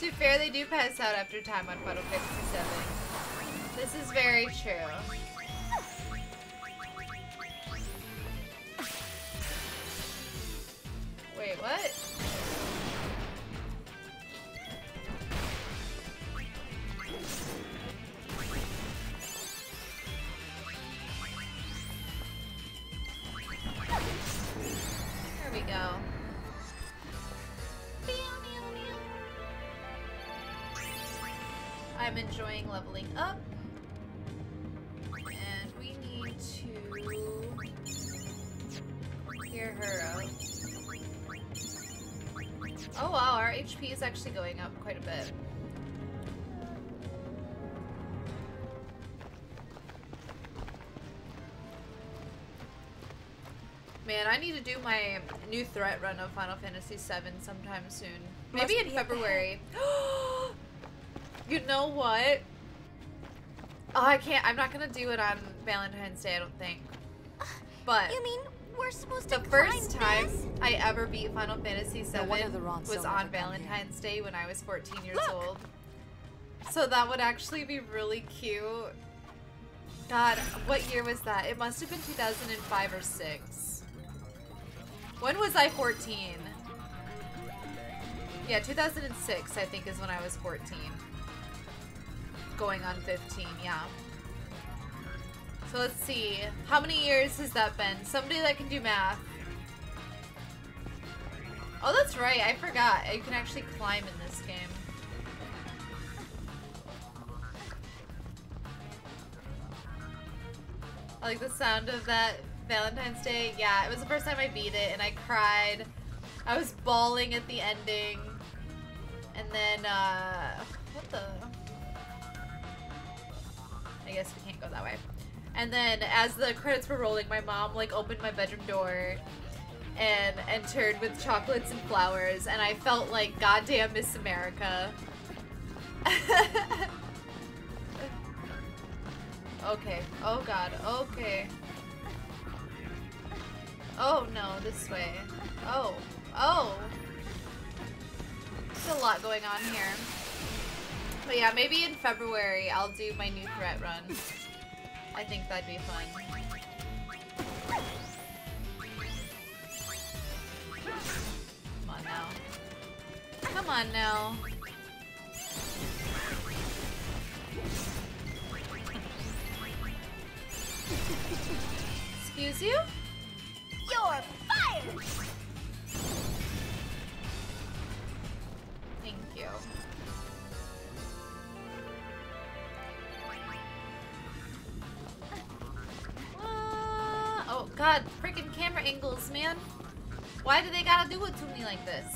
To be fair, they do pass out after time on Final Fantasy seven. This is very true. Wait, what? There we go. I'm enjoying leveling up, and we need to gear her up. Oh wow, our H P is actually going up quite a bit. Man, I need to do my new threat run of Final Fantasy seven sometime soon. Maybe in February. You know what? Oh, I can't. I'm not gonna do it on Valentine's Day, I don't think. But you mean we're supposed to? The first time this? I ever beat Final Fantasy seven was on Valentine's Day when I was fourteen years Look. old. So that would actually be really cute. God, what year was that? It must have been two thousand five or six. When was I fourteen? Yeah, two thousand six I think is when I was fourteen. Going on fifteen, yeah. So let's see. How many years has that been? Somebody that can do math. Oh, that's right. I forgot. You can actually climb in this game. I like the sound of that Valentine's Day. Yeah, it was the first time I beat it and I cried. I was bawling at the ending. And then, uh... what the... I guess we can't go that way. And then as the credits were rolling, my mom like opened my bedroom door and entered with chocolates and flowers, and I felt like goddamn Miss America. Okay. Oh god. Okay. Oh no, this way. Oh. Oh! There's a lot going on here. But yeah, maybe in February I'll do my new threat run. I think that'd be fun. Come on now. Come on now. Excuse you? You're fired! Thank you. Uh, oh god, freaking camera angles, man. Why do they gotta do it to me like this?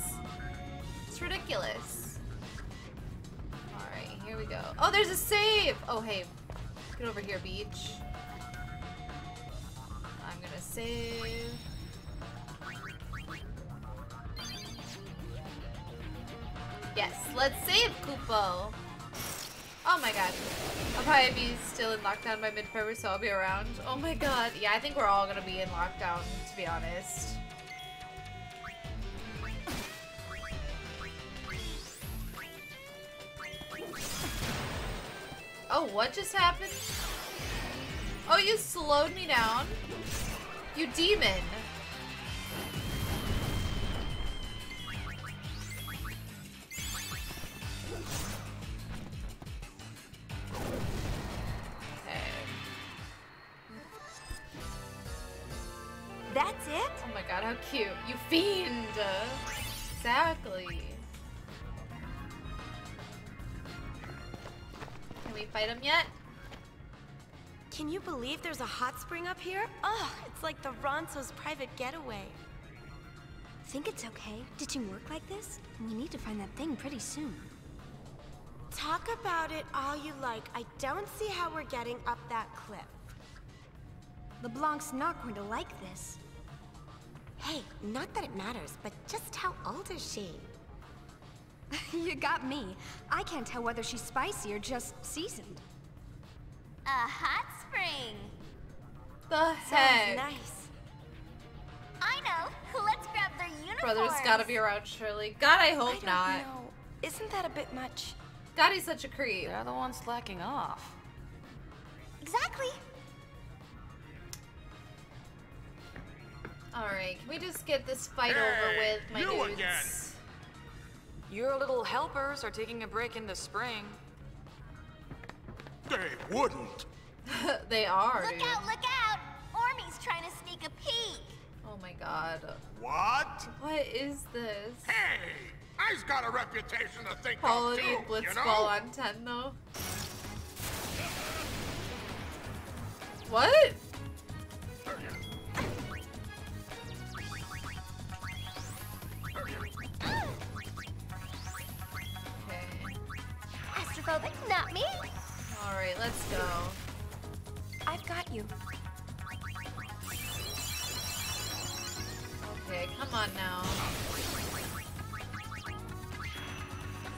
It's ridiculous. Alright, here we go. Oh, there's a save! Oh, hey. Get over here, beach. I'm gonna save. Yes, let's save, Koopo! Oh my god. I'll probably be still in lockdown by mid-February, so I'll be around. Oh my god. Yeah, I think we're all gonna be in lockdown, to be honest. Oh, what just happened? Oh, you slowed me down? You demon! That's it? Oh my god, how cute. You fiend! Exactly. Can we fight him yet? Can you believe there's a hot spring up here? Oh, it's like the Ronso's private getaway. Think it's okay? Ditching work like this? We need to find that thing pretty soon. Talk about it all you like. I don't see how we're getting up that cliff. LeBlanc's not going to like this. Hey, not that it matters, but just how old is she? You got me. I can't tell whether she's spicy or just seasoned. A hot spring. The heck? Sounds nice. I know. Let's grab their uniforms. Brother's gotta be around, surely. God, I hope I don't not. Know. Isn't that a bit much? God, he's such a creep. They're the ones slacking off. Exactly. Alright, can we just get this fight hey, over with, my you dudes? Again. Your little helpers are taking a break in the spring. They wouldn't. They are. Look dude. out, look out! Ormy's trying to sneak a peek. Oh my god. What? What is this? Hey! I's got a reputation to think Quality of too, Blitzball you know? on ten, though. What? Astrophobic, not me. All right, let's go. I've got you. Okay, come on now.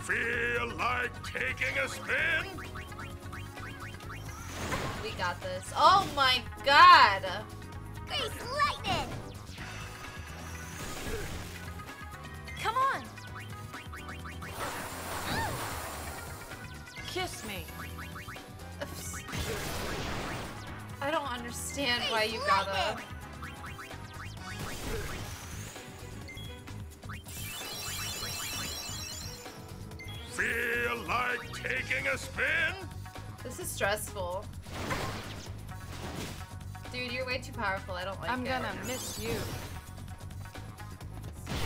Feel like taking a spin? We got this. Oh my god! Grease lightning! Come on! Kiss me. I don't understand why you gotta... Feel like taking a spin? This is stressful. Dude, you're way too powerful. I don't like I'm it. I'm gonna miss you.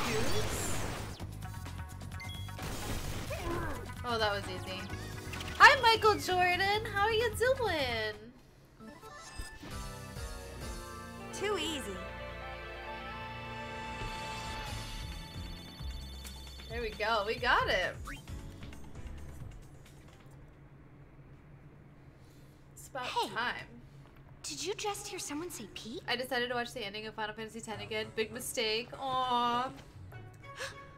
Excuse? Oh, that was easy. Hi, Michael Jordan. How are you doing? Too easy. There we go. We got it. It's about hey, time. Did you just hear someone say Pete? I decided to watch the ending of Final Fantasy X again. Big mistake. Aww.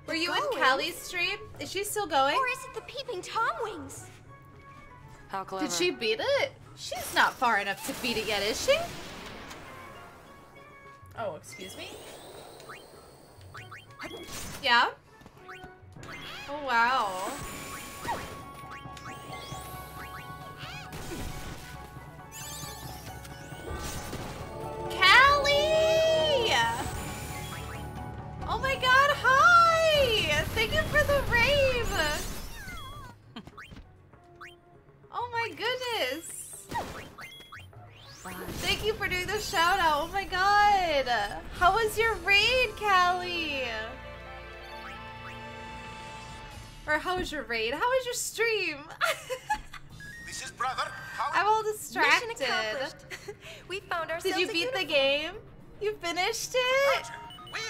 Were you going? in Callie's stream? Is she still going? Or is it the peeping Tom wings? How clever. Did she beat it? She's not far enough to beat it yet, is she? Oh, excuse me? Yeah? Oh, wow. Callie! Oh my god, hi! Thank you for the rave! Oh my goodness! Thank you for doing the shout out, oh my god! How was your raid, Callie? Or how was your raid? How was your stream? This is brother. How I'm all distracted. Mission accomplished. We found ourselves. Did you beat the game? You finished it?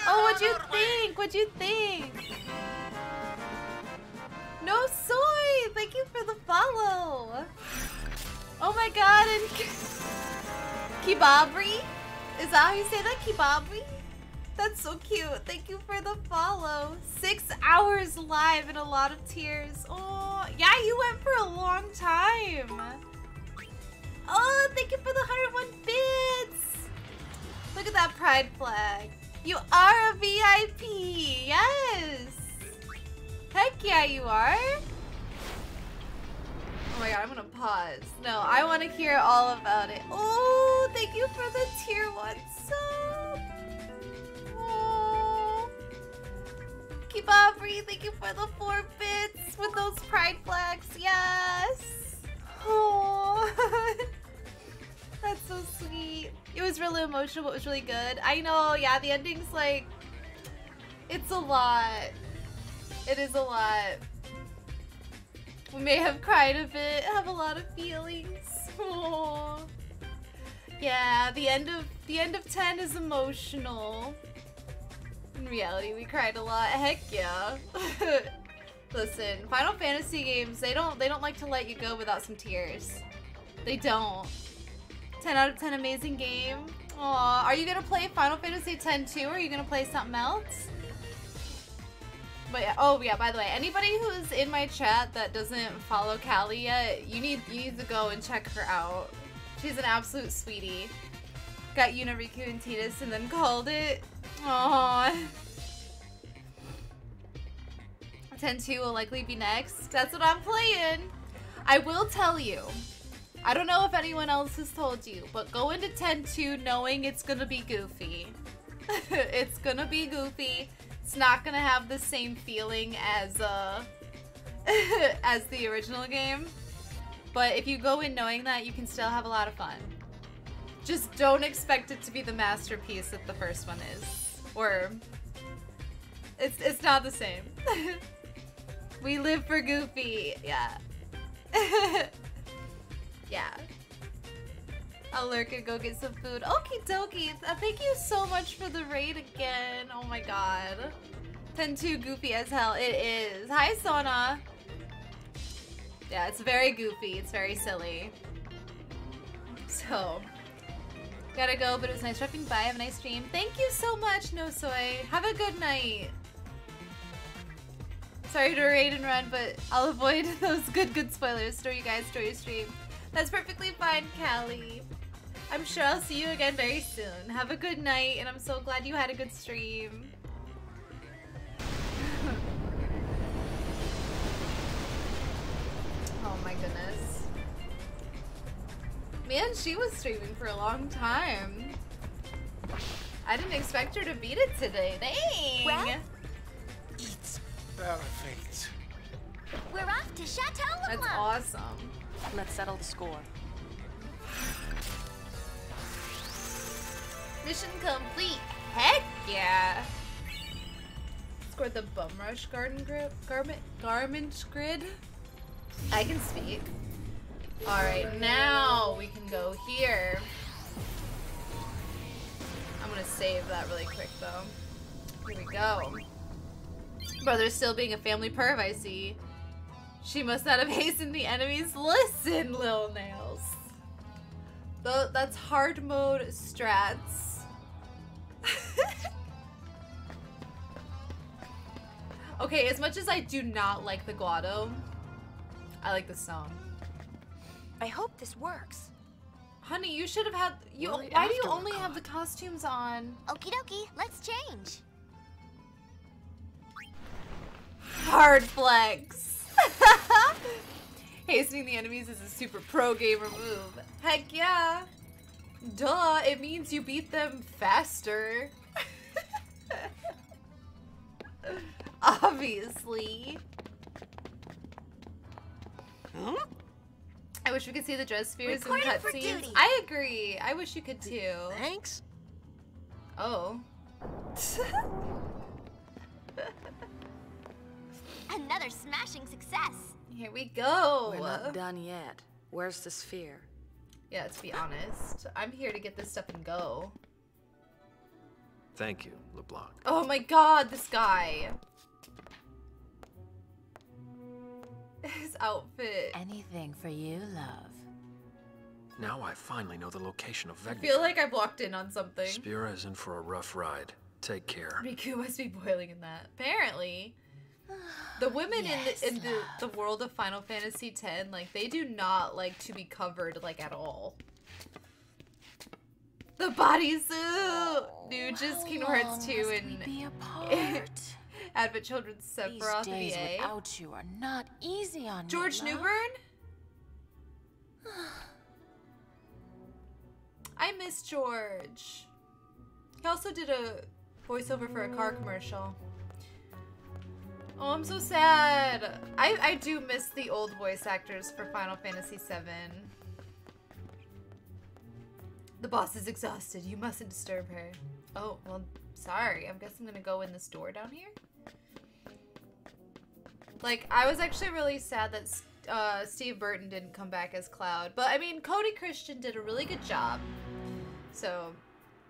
Oh, what'd you think? What'd you think? No soy. Thank you for the follow. Oh my god! And Kibabri? Is that how you say that? Kibabri? That's so cute. Thank you for the follow. Six hours live and a lot of tears. Oh, yeah, you went for a long time. Oh, thank you for the one hundred one bits. Look at that pride flag. You are a V I P. Yes. Heck yeah, you are. Oh my god, I'm gonna pause. No, I want to hear all about it. Oh, thank you for the tier one sub. Kibabri, thank you for the four bits with those pride flags. Yes. Oh, that's so sweet. It was really emotional, but it was really good. I know. Yeah, the ending's like, it's a lot. It is a lot. We may have cried a bit, have a lot of feelings. Oh, yeah. The end of the end of ten is emotional. In reality, we cried a lot. Heck yeah. Listen, Final Fantasy games, they don't they don't like to let you go without some tears. They don't. ten out of ten amazing game. Aw, are you gonna play Final Fantasy X too, or are you gonna play something else? But yeah, oh yeah, by the way, anybody who's in my chat that doesn't follow Callie yet, you need you need to go and check her out. She's an absolute sweetie. Got Unariku and Titus and then called it. Aww. ten two will likely be next. That's what I'm playing. I will tell you. I don't know if anyone else has told you, but go into ten two knowing it's gonna be goofy. It's gonna be goofy. It's not gonna have the same feeling as uh as the original game. But if you go in knowing that, you can still have a lot of fun. Just don't expect it to be the masterpiece that the first one is. Or, it's, it's not the same. We live for Goofy, yeah. Yeah. I'll lurk and go get some food. Okie dokie, uh, thank you so much for the raid again. Oh my god. ten two Goofy as hell, it is. Hi, Sona. Yeah, it's very goofy, it's very silly. So... gotta go, but it was nice dropping by. Have a nice stream. Thank you so much, No Soy. Have a good night. Sorry to raid and run, but I'll avoid those good, good spoilers. Store you guys, store your stream. That's perfectly fine, Callie. I'm sure I'll see you again very soon. Have a good night, and I'm so glad you had a good stream. Oh my goodness. Man, she was streaming for a long time. I didn't expect her to beat it today. Dang! Well, it's perfect. We're off to Chateau Leblanc. That's awesome. Let's settle the score. Mission complete. Heck yeah! Scored the Bum Rush Garden Grip Garment Garment Grid. I can speak. Alright, now we can go here. I'm gonna save that really quick though. Here we go. Brother's still being a family perv, I see. She must not have hastened the enemies. Listen, Lil Nails. Though that's hard mode strats. Okay, as much as I do not like the Guado, I like this song. I hope this works. Honey, you should have had... You, why after do you only gone. have the costumes on? Okie dokie, let's change. Hard flex. Hastening the enemies is a super pro gamer move. Heck yeah. Duh, it means you beat them faster. Obviously. Huh? I wish we could see the dress spheres and cutscenes. I agree. I wish you could too. Thanks. Oh. Another smashing success. Here we go. We're not done yet. Where's the sphere? Yeah, to be honest, I'm here to get this stuff and go. Thank you, LeBlanc. Oh my god, this guy. His outfit. Anything for you, love. Now I finally know the location of Vegna. I feel like I blocked in on something. Spira is in for a rough ride. Take care. Riku must be boiling in that. Apparently. The women yes, in, the, in the, the world of Final Fantasy X, like, they do not like to be covered, like, at all. The bodysuit! Oh, dude, just Kingdom Hearts two and Advent Children's Sephiroth V A. These days without you are not easy on George you, Newbern? I miss George. He also did a voiceover for a car commercial. Oh, I'm so sad. I, I do miss the old voice actors for Final Fantasy seven. The boss is exhausted. You mustn't disturb her. Oh, well, sorry. I guess I'm gonna go in this door down here. Like, I was actually really sad that uh, Steve Burton didn't come back as Cloud. But, I mean, Cody Christian did a really good job. So,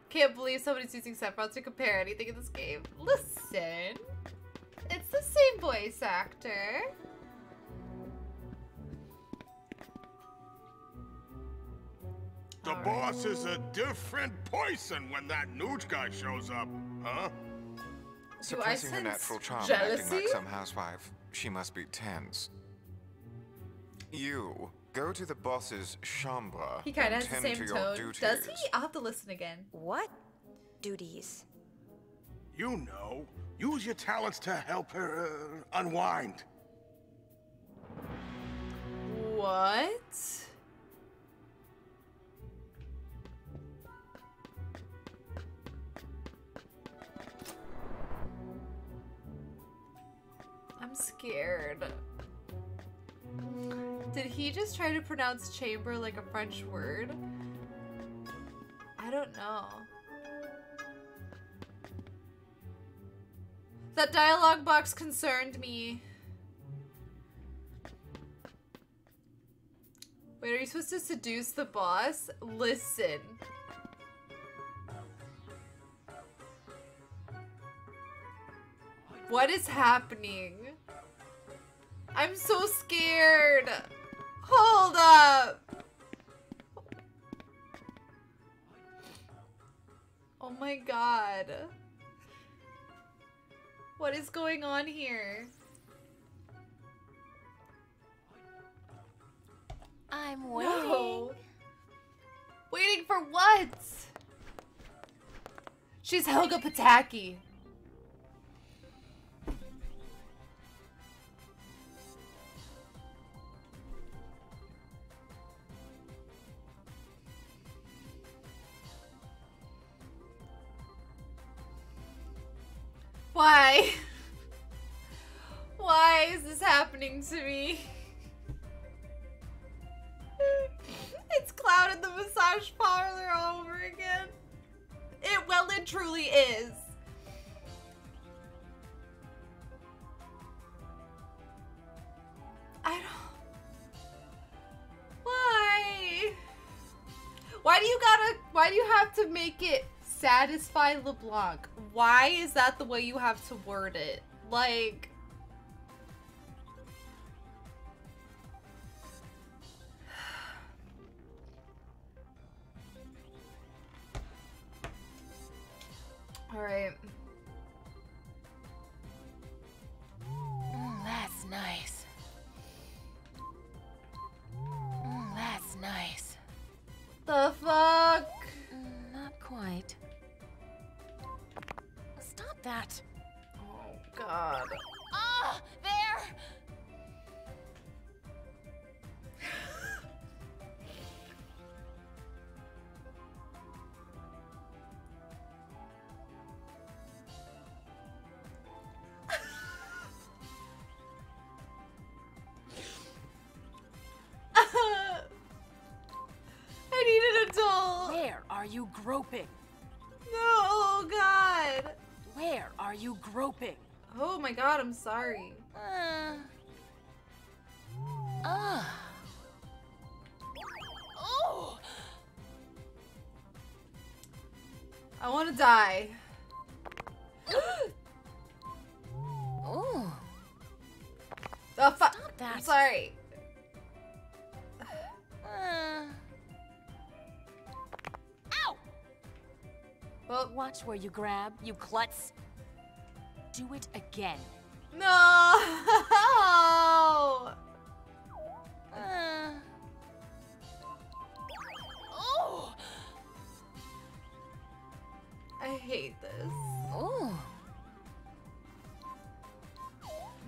can't believe somebody's using Sephiroth to compare anything in this game. Listen... It's the same voice actor. The All boss right. is a different poison when that nude guy shows up, huh? Suppressing her natural charm, jealousy? Acting like some housewife. She must be tense. You go to the boss's chambre. He kind of has the same tone. Duties. Does he? I'll have to listen again. What duties? You know. Use your talents to help her uh, unwind. What? I'm scared. Did he just try to pronounce chamber like a French word? I don't know. That dialogue box concerned me. Wait, are you supposed to seduce the boss? Listen. What is happening? I'm so scared. Hold up. Oh my god. What is going on here? I'm waiting. No. Waiting for what? She's Helga Pataki. Why? Why is this happening to me? It's Cloud in the massage parlor all over again. It well and truly is. I don't... Why? Why do you gotta... Why do you have to make it satisfy LeBlanc? Why is that the way you have to word it? Like... Alright. Mm, that's nice. Mm, that's nice. The I need an adult. Where are you groping? No, oh God. Where are you groping? Oh my God, I'm sorry. Uh. Uh. Oh. I want to die. Oh. Oh fuck! I'm sorry. Uh. Ow! Well, watch where you grab, you klutz. Do it again. No! uh. Oh! I hate this. Oh.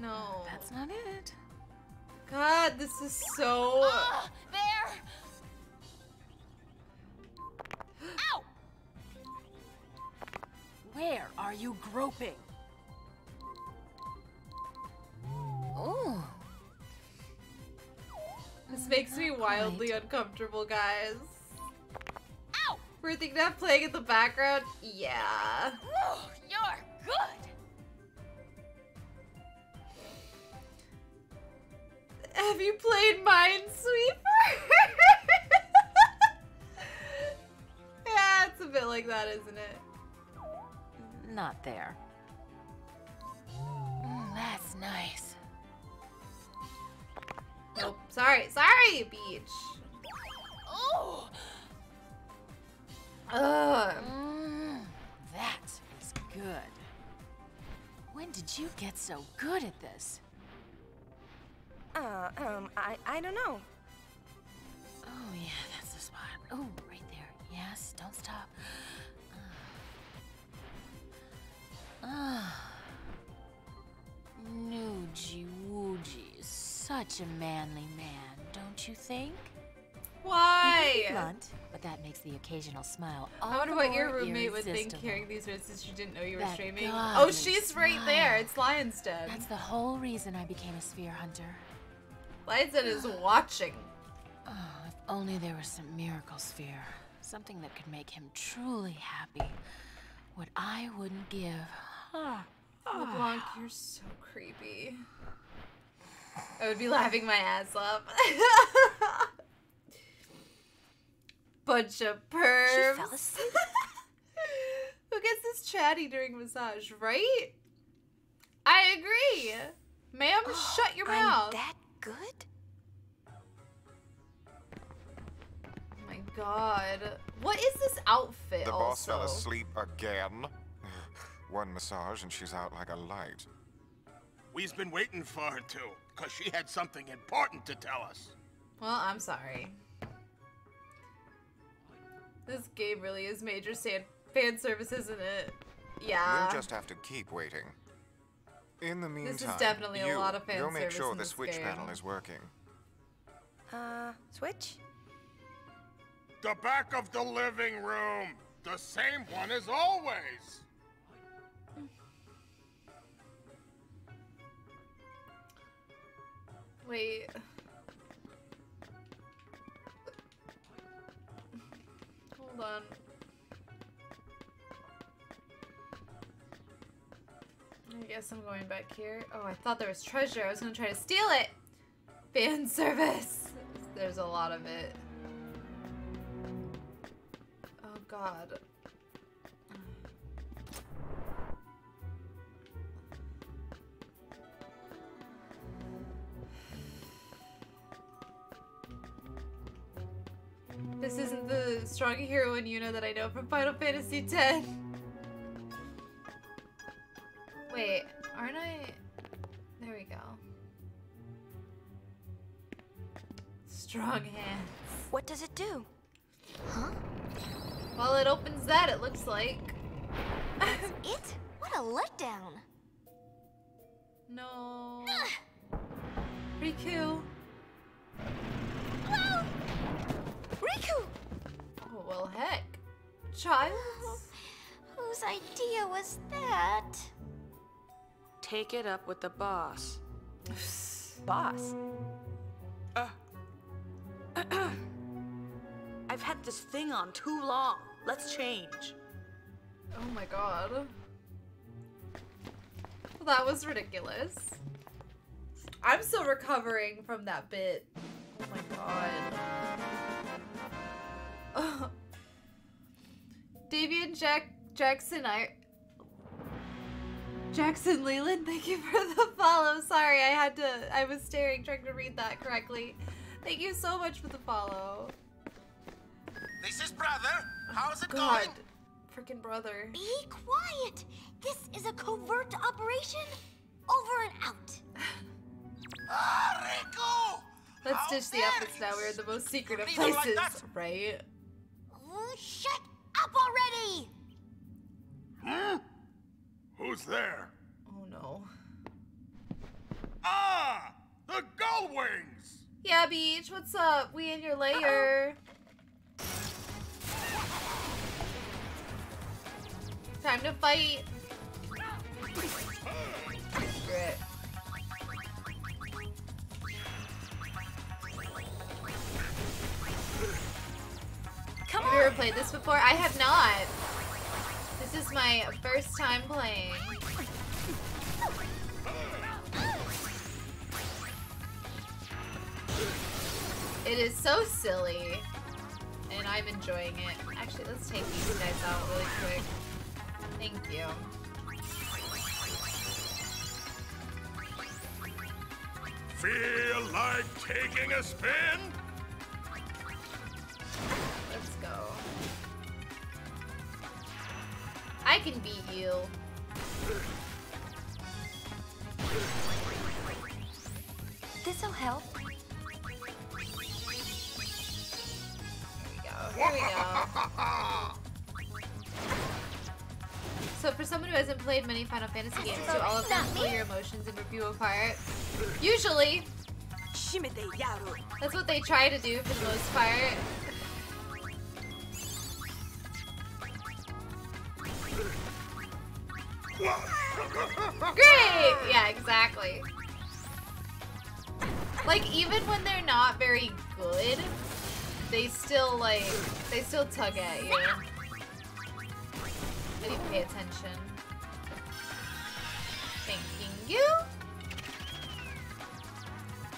No. That's not it. God, this is so... Uh, there! Ow! Where are you groping? Ooh. This makes me wildly uncomfortable, guys. Ow! We're thinking of playing in the background? Yeah. Ooh, you're good! Have you played Minesweeper? Yeah, it's a bit like that, isn't it? Not there. Mm, that's nice. Nope. Sorry, sorry, beach. Oh. Ugh. Mm, that is good. When did you get so good at this? Uh, um, I, I don't know. Oh, yeah, that's the spot. Oh, right there. Yes, don't stop. Ah. Uh. Noogie Woogie is such a manly man, don't you think? Why? You can be blunt, but that makes the occasional smile all I wonder what your roommate would think hearing these words since she didn't know you were that streaming. God oh, she's smile. Right there. It's Lion's Den. That's the whole reason I became a sphere hunter. Liza is watching. Oh, if only there was some miracle sphere. Something that could make him truly happy. What I wouldn't give. Huh. Oh, LeBlanc, you're so creepy. I would be laughing my ass off. Bunch of pervs. She fell asleep. Who gets this chatty during massage, right? I agree. Ma'am, oh, shut your mouth. I'm that good? Oh my God. What is this outfit? The boss also? Fell asleep again. One massage and she's out like a light. We've been waiting for her to, because she had something important to tell us. Well, I'm sorry. This game really is major fan service, isn't it? Yeah. We'll just have to keep waiting. In the meantime, this is definitely you, a lot of fan you'll make sure the switch game. Panel is working. Uh, switch? The back of the living room! The same one as always! Wait... Hold on. I guess I'm going back here. Oh, I thought there was treasure. I was gonna try to steal it. Fan service. There's a lot of it. Oh God. This isn't the strong heroine Yuna that I know from Final Fantasy X. Wait, aren't I? There we go. Strong hands. What does it do? Huh? Well, it opens that, it looks like. That's it? What a letdown. No. Riku. Whoa! Riku! Oh, well, heck. Child? Oh, whose idea was that? Take it up with the boss. Boss? Uh. I I've had this thing on too long. Let's change. Oh my god. Well, that was ridiculous. I'm still recovering from that bit. Oh my god. Oh. Davey and Jack, Jackson, I... Jackson Leland, thank you for the follow. Sorry, I had to... I was staring, trying to read that correctly. Thank you so much for the follow. This is brother. How's it God. going? Freaking brother. Be quiet. This is a covert operation. Over and out. Ah, Rico! Let's How ditch the efforts now. We're in the most secret of places, like right? Oh, shut up already! Huh? Who's there? Oh no. Ah! The gullwings! Yeah, Beach, what's up? We in your lair. Uh-oh. Time to fight. Great. Come on. Have you ever played this before? I have not. This is my first time playing. It is so silly, and I'm enjoying it. Actually, let's take these guys out really quick. Thank you. Feel like taking a spin? Let's go. I can beat you. This'll help. Here we go. Here we go. So for someone who hasn't played many Final Fantasy games, do all of them feel your emotions and review apart? Usually. That's what they try to do for the most part. Great! Yeah, exactly. Like, even when they're not very good, they still, like, they still tug at you. I need to pay attention. Thanking you.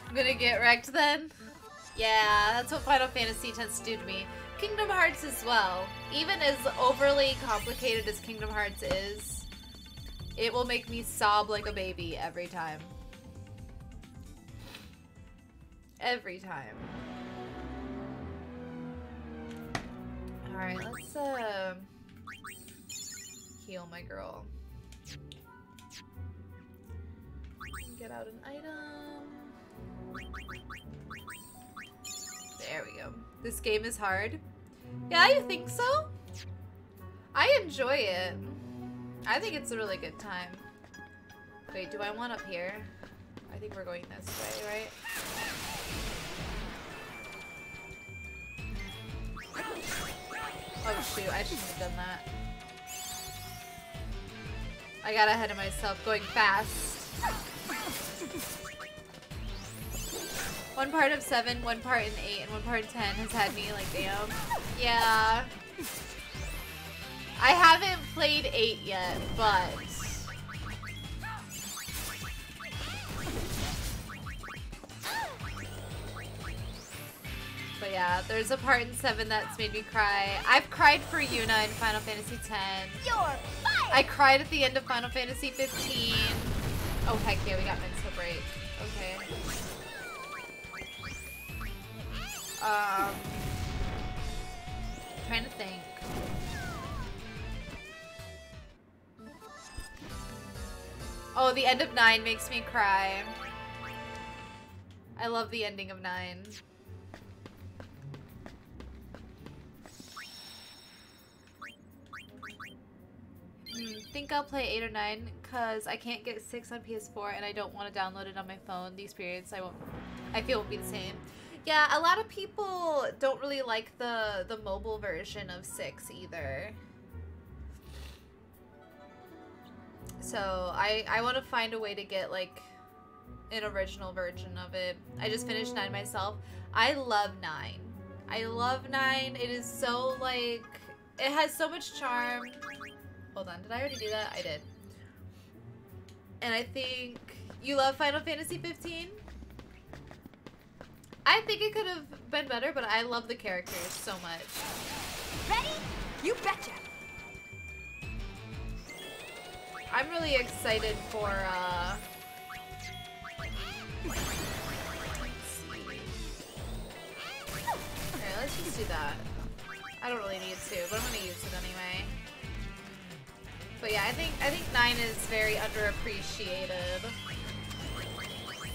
I'm gonna get wrecked then? Yeah, that's what Final Fantasy tends to do to me. Kingdom Hearts as well. Even as overly complicated as Kingdom Hearts is, it will make me sob like a baby every time. Every time. Alright, let's uh, heal my girl. Get out an item. There we go. This game is hard. Yeah, you think so? I enjoy it. I think it's a really good time. Wait, do I want up here? I think we're going this way, right? Oh shoot, I shouldn't have done that. I got ahead of myself, going fast. One part of seven, one part in eight, and one part in ten has had me like, damn. Yeah. I haven't played eight yet, but But yeah, there's a part in seven that's made me cry. I've cried for Yuna in Final Fantasy ten. You're fine. I cried at the end of Final Fantasy fifteen. Oh heck yeah, we got mental break. Okay. Um I'm trying to think. Oh, the end of nine makes me cry. I love the ending of nine. Hmm, think I'll play eight or nine because I can't get six on P S four and I don't want to download it on my phone. The experience I won't, I feel won't be the same. Yeah, a lot of people don't really like the the mobile version of six either. So I, I want to find a way to get like an original version of it. I just finished nine myself. I love nine. I love nine. It is so, like, it has so much charm. Hold on, did I already do that? I did. And I think you love Final Fantasy fifteen? I think it could have been better, but I love the characters so much. Ready? You betcha! I'm really excited for, uh... let's see. Alright, let's just do that. I don't really need to, but I'm gonna use it anyway. But yeah, I think I think nine is very underappreciated.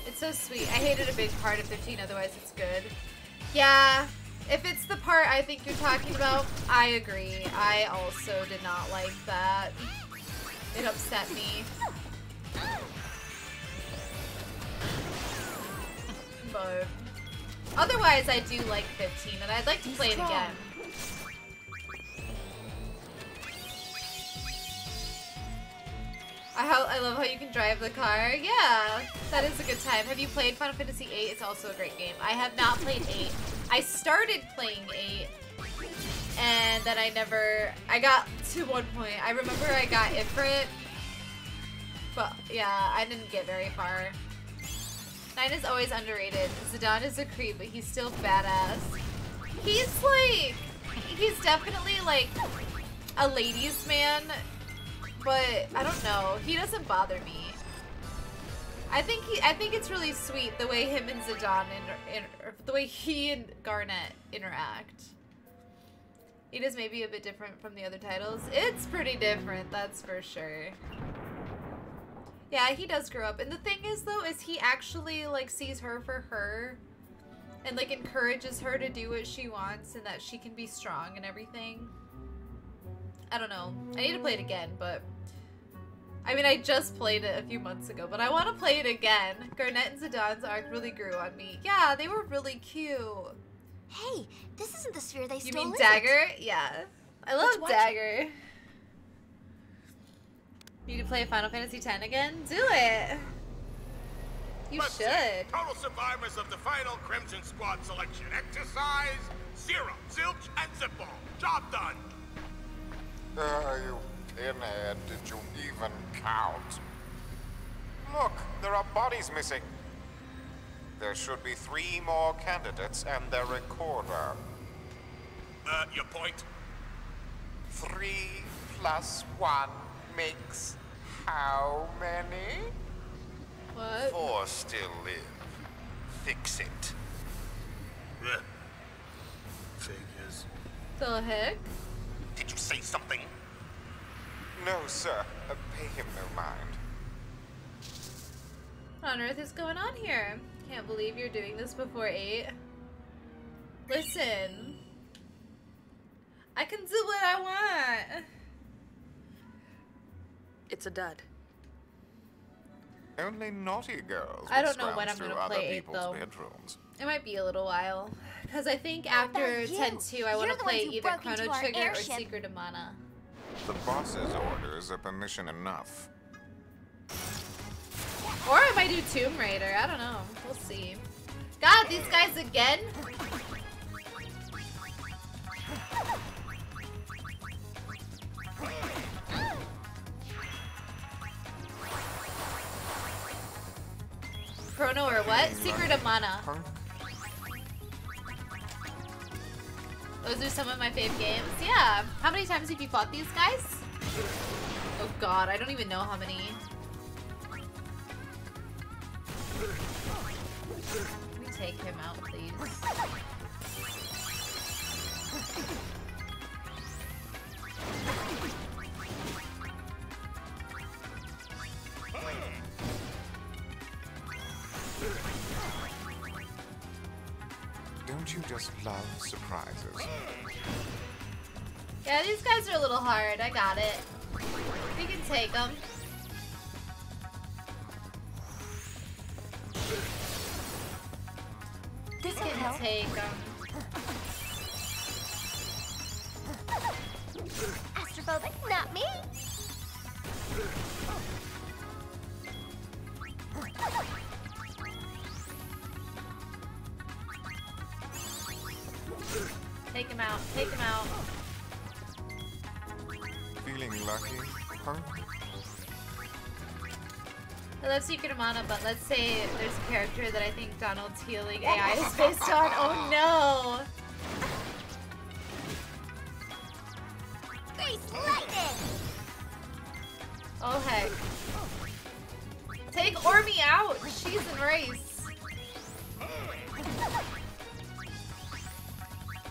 It's so sweet. I hated a big part of fifteen, otherwise it's good. Yeah, if it's the part I think you're talking about, I agree. I also did not like that. It upset me. But otherwise, I do like fifteen, and I'd like to play it again. I, how, I love how you can drive the car. Yeah, that is a good time. Have you played Final Fantasy eight? It's also a great game. I have not played eight. I started playing eight, and then I never... I got to one point. I remember I got Ifrit, but yeah, I didn't get very far. nine is always underrated. Zidane is a creep, but he's still badass. He's like... He's definitely like a ladies' man. But I don't know. He doesn't bother me. I think he, I think it's really sweet the way him and Zidane inter, inter, the way he and Garnet interact. It is maybe a bit different from the other titles. It's pretty different, that's for sure. Yeah, he does grow up. And the thing is though, is he actually like sees her for her and like encourages her to do what she wants and that she can be strong and everything. I don't know. I need to play it again, but I mean, I just played it a few months ago, but I want to play it again. Garnet and Zidane's arc really grew on me. Yeah, they were really cute. Hey, this isn't the sphere they stole. You mean Dagger? It. Yeah. I love Dagger. Need to play Final Fantasy ten again? Do it. You Let's should. See. Total survivors of the final Crimson Squad selection exercise. Zero, zilch, and zippo. Job done. Uh, you pinhead, did you even count? Look, there are bodies missing. There should be three more candidates and their recorder. Uh, your point? Three plus one makes how many? What? Four still live. Fix it. Yeah. Figures. The heck? Did you say something? No, sir. Uh, pay him no mind. What on earth is going on here? Can't believe you're doing this before eight. Listen. I can do what I want. It's a dud. Only naughty girls. I don't know when I'm gonna play it though. Bedrooms. It might be a little whiwhile. Because I think after ten two, I want to play either Chrono Trigger or Secret of Mana. The boss's orders are permission enough. Or I might do Tomb Raider. I don't know. We'll see. God, these guys again? Chrono or what? Secret of Mana. Those are some of my fave games. Yeah. How many times have you fought these guys? Oh god, I don't even know how many. Let me take him out, please. Don't you just love surprises? Yeah, these guys are a little hard. I got it. We can take them. This can help. Take them. Astrophobic, not me. Ugh. Take him out. Feeling lucky, huh? I love Secret of Mana, but let's say there's a character that I think Donald's healing A I is based on. Oh no! Face lightning! Oh heck. Take Ormi out! She's in race.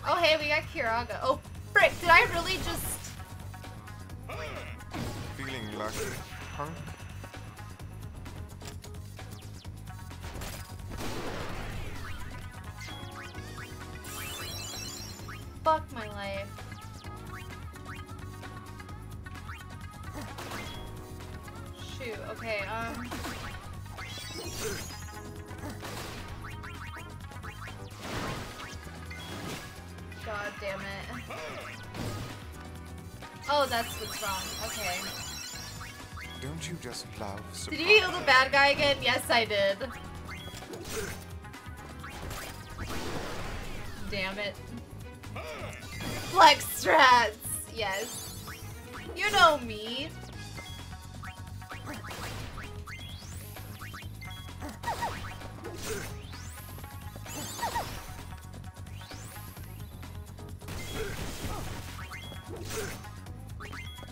Oh hey, we got Kiraga. Oh frick, did I really just... Feeling lucky, huh? Fuck my life. Shoot, okay, um... God damn it. Oh, that's what's wrong, okay. Don't you just love surprise? Did you heal the bad guy again? Yes, I did. Damn it. Flex strats! Yes. You know me.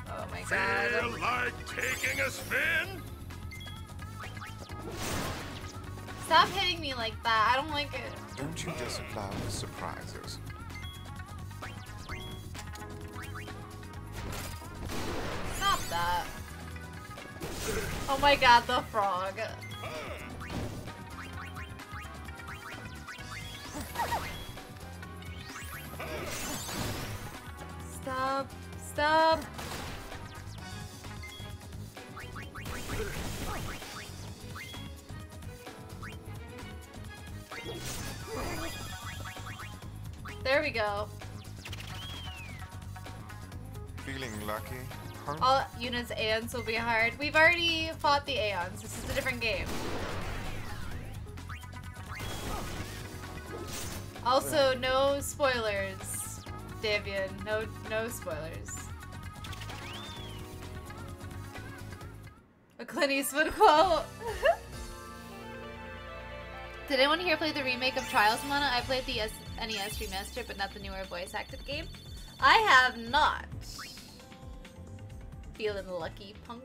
Oh my god. Feel like taking a spin? Stop hitting me like that. I don't like it. Don't you just love surprises? Stop that. Oh my god, the frog. Stop. Stop. There we go. Feeling lucky? Huh? All Yuna's Aeons will be hard. We've already fought the Aeons. This is a different game. Also, no spoilers, Davian. No, no spoilers. A Clint Eastwood quote. Did anyone here play the remake of Trials Mana? I played the N E S remaster, but not the newer voice-acted game. I have not. Feeling lucky, punk.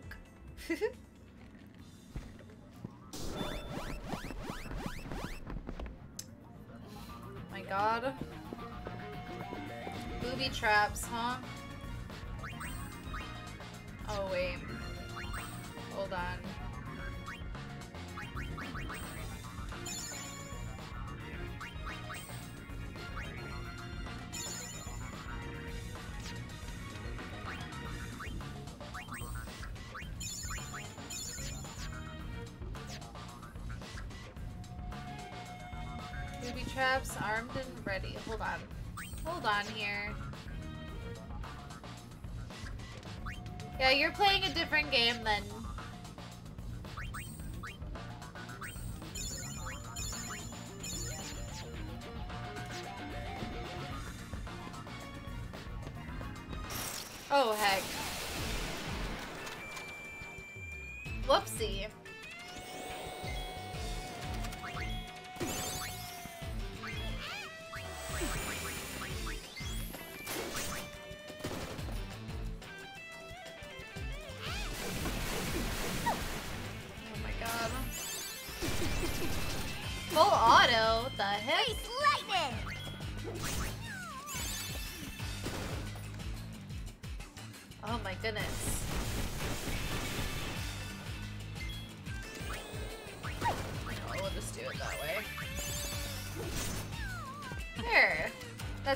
Oh my god. Booby traps, huh? Oh wait. Hold on. Traps armed and ready. Hold on. Hold on here. Yeah, you're playing a different game than... Oh, heck. Whoopsie.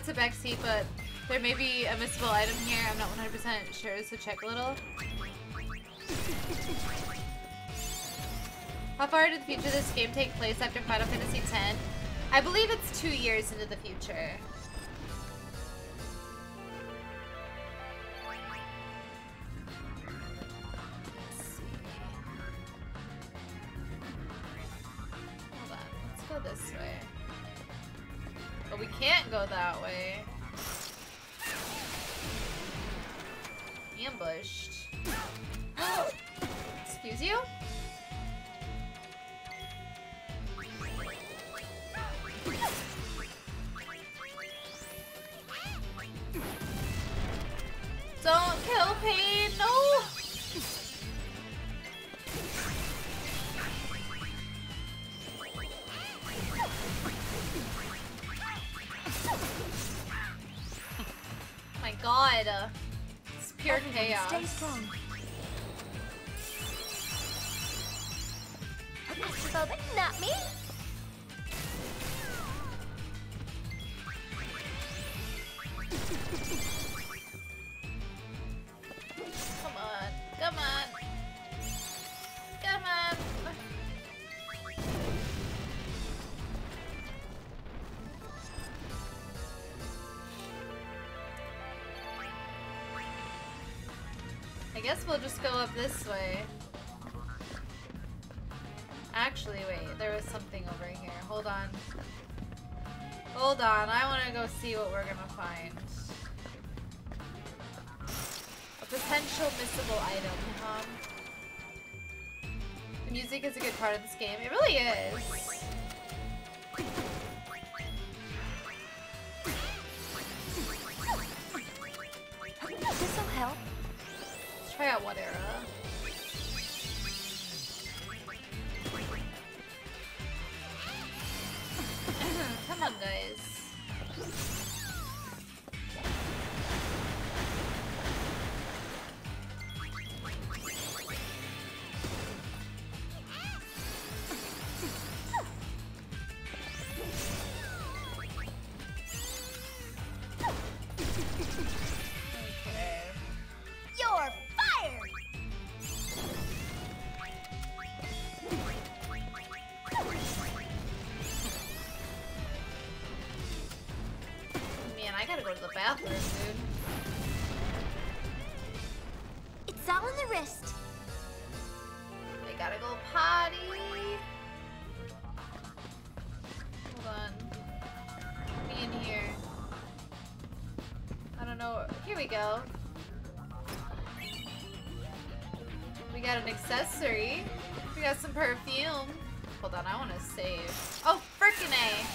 Backseat, but there may be a missable item here. I'm not one hundred percent sure, so check a little. How far into the future does this game take place after Final Fantasy X? I believe it's two years into the future. Go that way. ambushed. Excuse you? Don't kill Pain, no! My god, uh, it's pure Everyone chaos. Stay strong. Mister Bobby, not me. Come on, come on, come on. I guess we'll just go up this way. Actually, wait, there was something over here. Hold on. Hold on, I want to go see what we're gonna find. A potential missable item. Um, the music is a good part of this game. It really is. This'll help. Let's try out what era. Come on, guys. Bathroom, dude. It's all in the wrist. I gotta go potty. Hold on. Be in here. I don't know. Here we go. We got an accessory. We got some perfume. Hold on, I want to save. Oh, frickin' A.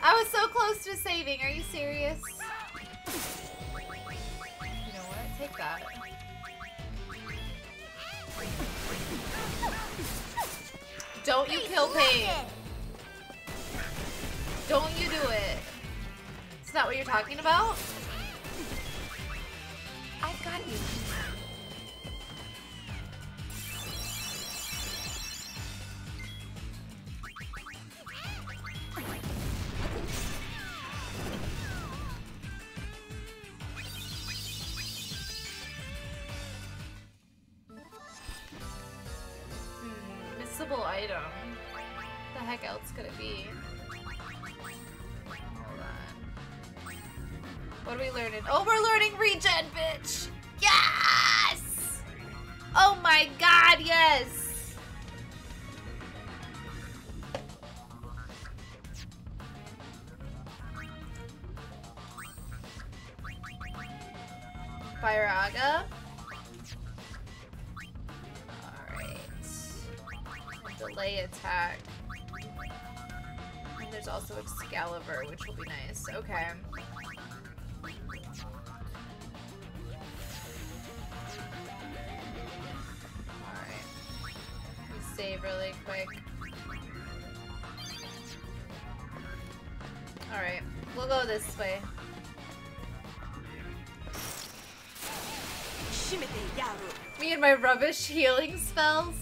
I was so close to saving. Are you serious? You know what? Take that. Don't you kill Pain. Don't you do it. Is that what you're talking about? I've got you. Item. What the heck else could it be? Hold on. What are we learning? Oh, we're learning regen, bitch! Yes! Oh my god, yes! Biraga. Delay attack. And there's also Excalibur, which will be nice. Okay. Alright. We save really quick. Alright. We'll go this way. Me and my rubbish healing spells.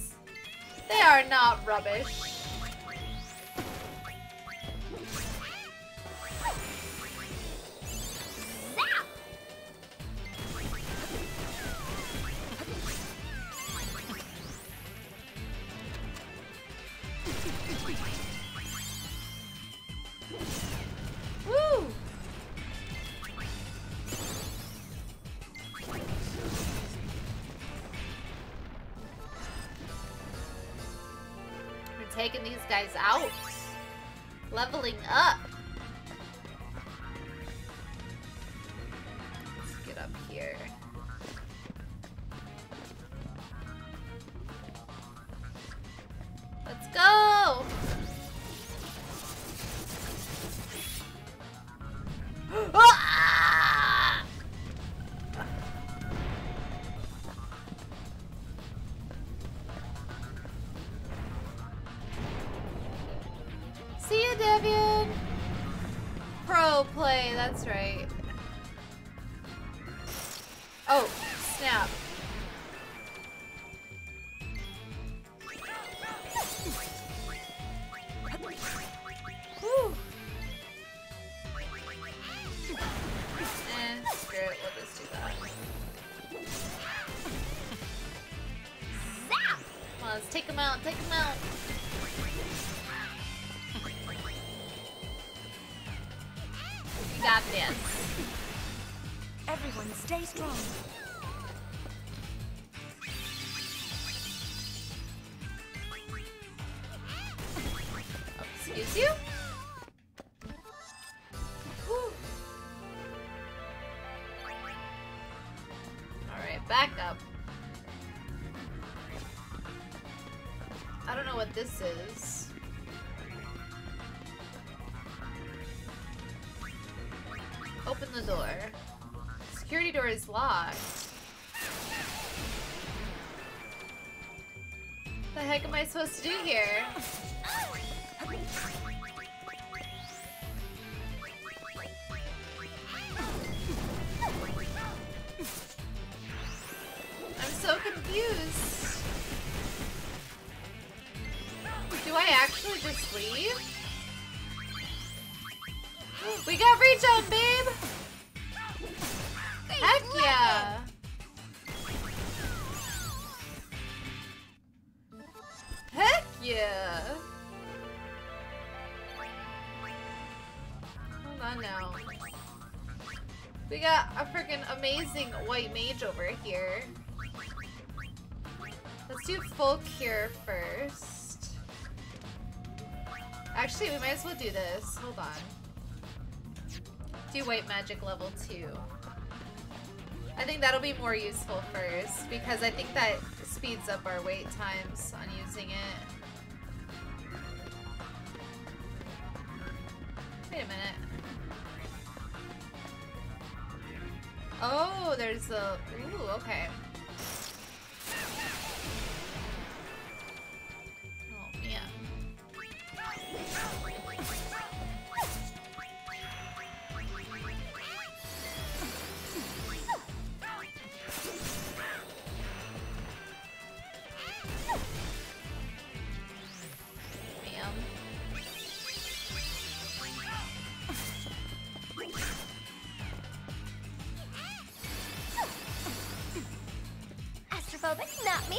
They are not rubbish. Woo! Taking these guys out. Leveling up. Let's get up here. that's right. Oh, snap. Whew. Eh, screw it, we'll just do that. Zap! Come on, let's take him out, take him out. You got this. Everyone stay strong. Oh, excuse you? Whew. Alright, back up. I don't know what this is. Open the door. Security door is locked. What the heck am I supposed to do here? I'm so confused. Do I actually just leave? We got reach out, babe! Heck yeah! Heck yeah! Hold on now. We got a freaking amazing white mage over here. Let's do full cure first. Actually, we might as well do this. Hold on. Do white magic level two. I think that'll be more useful first because I think that speeds up our wait times on using it. Wait a minute. Oh, there's a... Ooh, okay. Oh, man. Not me.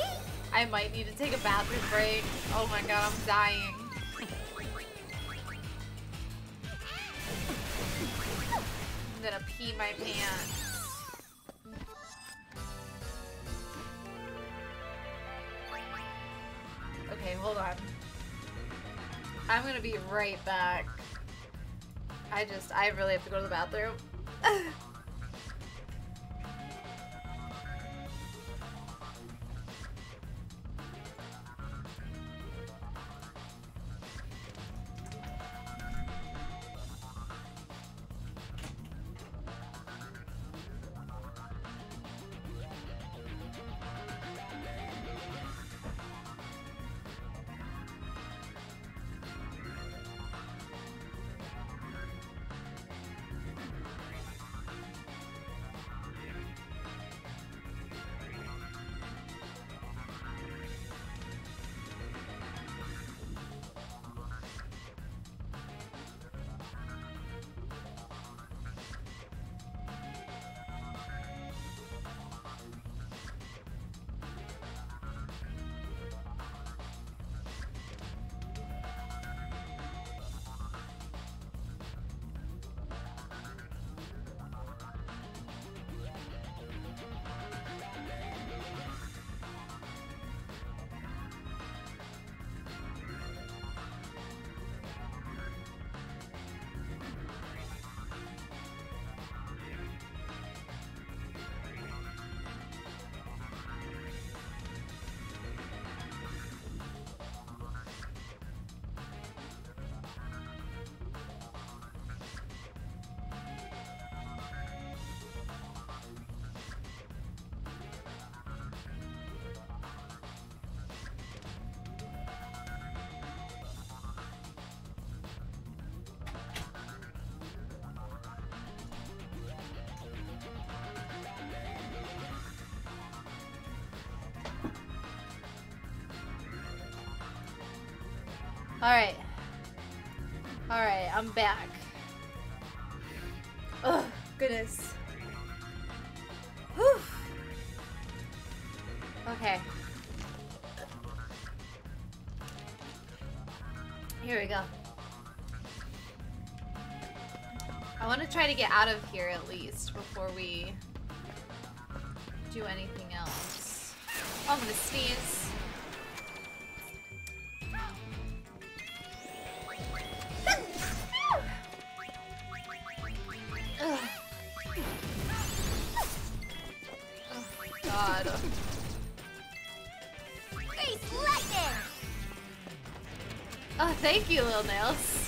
I might need to take a bathroom break. Oh my god, I'm dying. I'm gonna pee my pants. Okay, hold on. I'm gonna be right back. I just, I really have to go to the bathroom. Alright. Alright, I'm back. Oh, goodness. Whew. Okay. Here we go. I want to try to get out of here at least before we do anything else. Oh, I'm gonna sneeze. Ugh. Oh God. Great lightning! Oh, thank you, Lil Nails.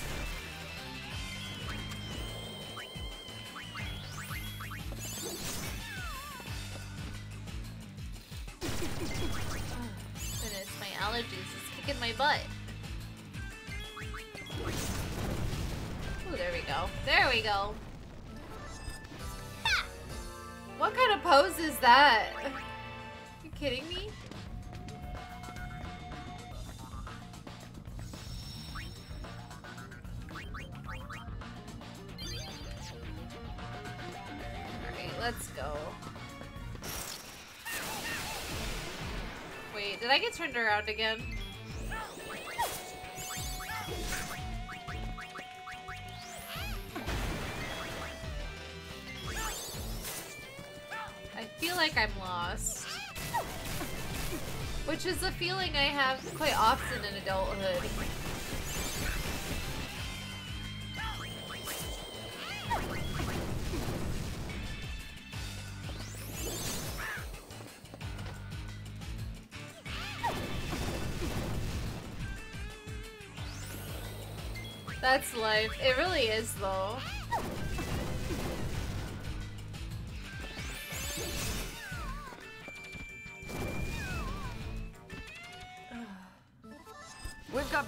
Butt. Oh, there we go. There we go. Ha! What kind of pose is that? Are you kidding me? Alright, let's go. Wait, did I get turned around again? I'm lost, which is a feeling I have quite often in adulthood. That's life. It really is, though.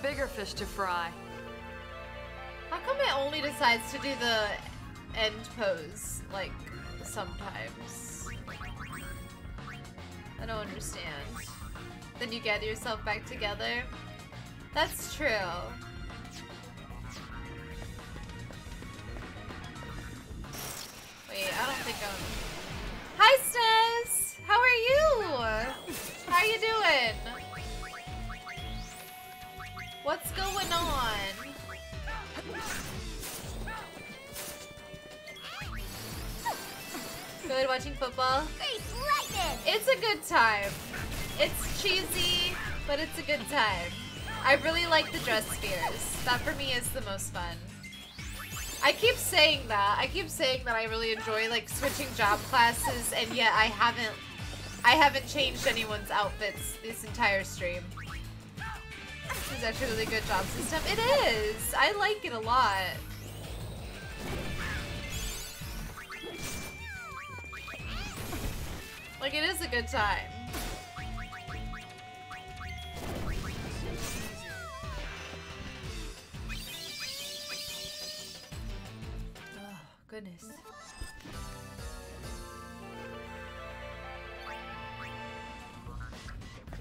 Bigger fish to fry. How come it only decides to do the end pose, like, sometimes? I don't understand. Then you gather yourself back together? That's true. Wait, I don't think I'm... Hi, Snez! How are you? How are you doing? What's going on? Good, watching football? Great lightning! It's a good time. It's cheesy, but it's a good time. I really like the dress spheres. That for me is the most fun. I keep saying that. I keep saying that I really enjoy like switching job classes, and yet I haven't I haven't changed anyone's outfits this entire stream. This is actually a really good job system. It is! I like it a lot. Like, it is a good time. Oh, goodness.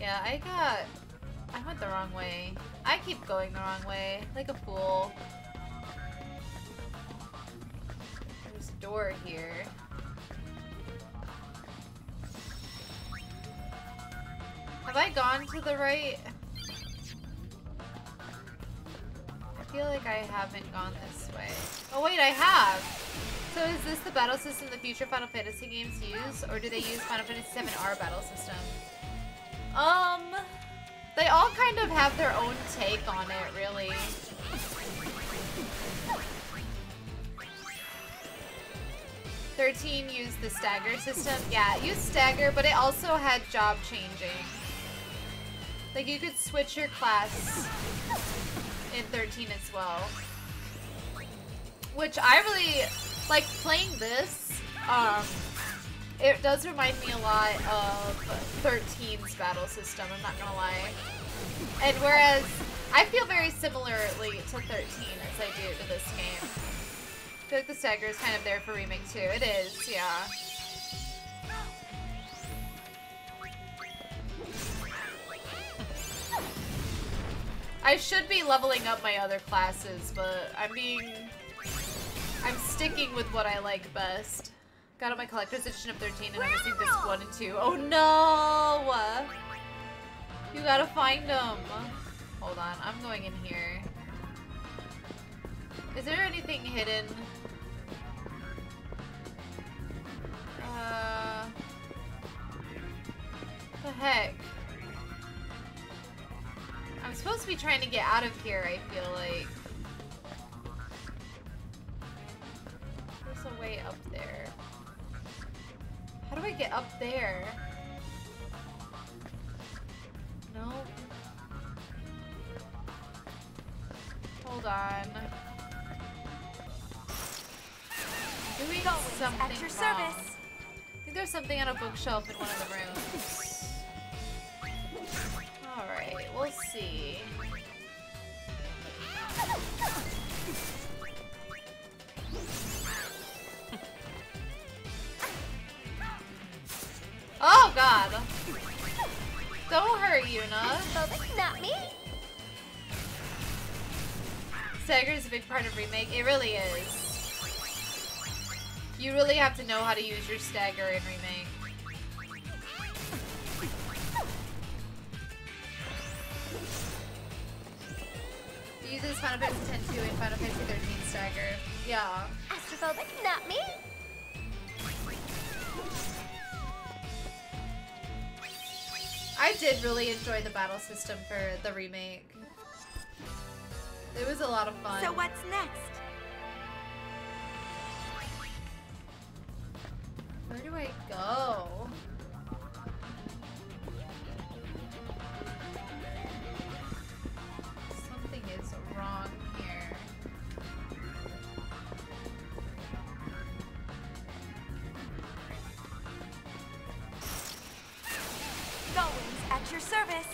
Yeah, I got... I went the wrong way. I keep going the wrong way, like a fool. There's a door here. Have I gone to the right? I feel like I haven't gone this way. Oh wait, I have! So is this the battle system the future Final Fantasy games use? Or do they use Final Fantasy seven R battle system? Um... They all kind of have their own take on it, really. thirteen used the stagger system. Yeah, it used stagger, but it also had job changing. Like, you could switch your class in thirteen as well. Which I really, like, playing this, um... it does remind me a lot of thirteen's battle system, I'm not gonna lie. And whereas, I feel very similarly to thirteen as I do to this game. I feel like the stagger is kind of there for remake too. It is, yeah. I should be leveling up my other classes, but I'm being... I'm sticking with what I like best. Got on my collector's edition of thirteen and I received this one and two. Oh no! You gotta find them. Hold on, I'm going in here. Is there anything hidden? Uh... What the heck? I'm supposed to be trying to get out of here, I feel like. There's a way up there. How do I get up there? No. Hold on. Doing something at your wrong. Service. I think there's something on a bookshelf in one of the rooms. Alright, we'll see. Oh god! Don't hurt, Yuna. Not me. Stagger is a big part of Remake. It really is. You really have to know how to use your stagger in Remake. Uses Final Fantasy X two and Final Fantasy thirteen stagger. Yeah. Astrophobic, not me. I did really enjoy the battle system for the remake. It was a lot of fun. So what's next? Where do I go? Wrong here. Golems at your service.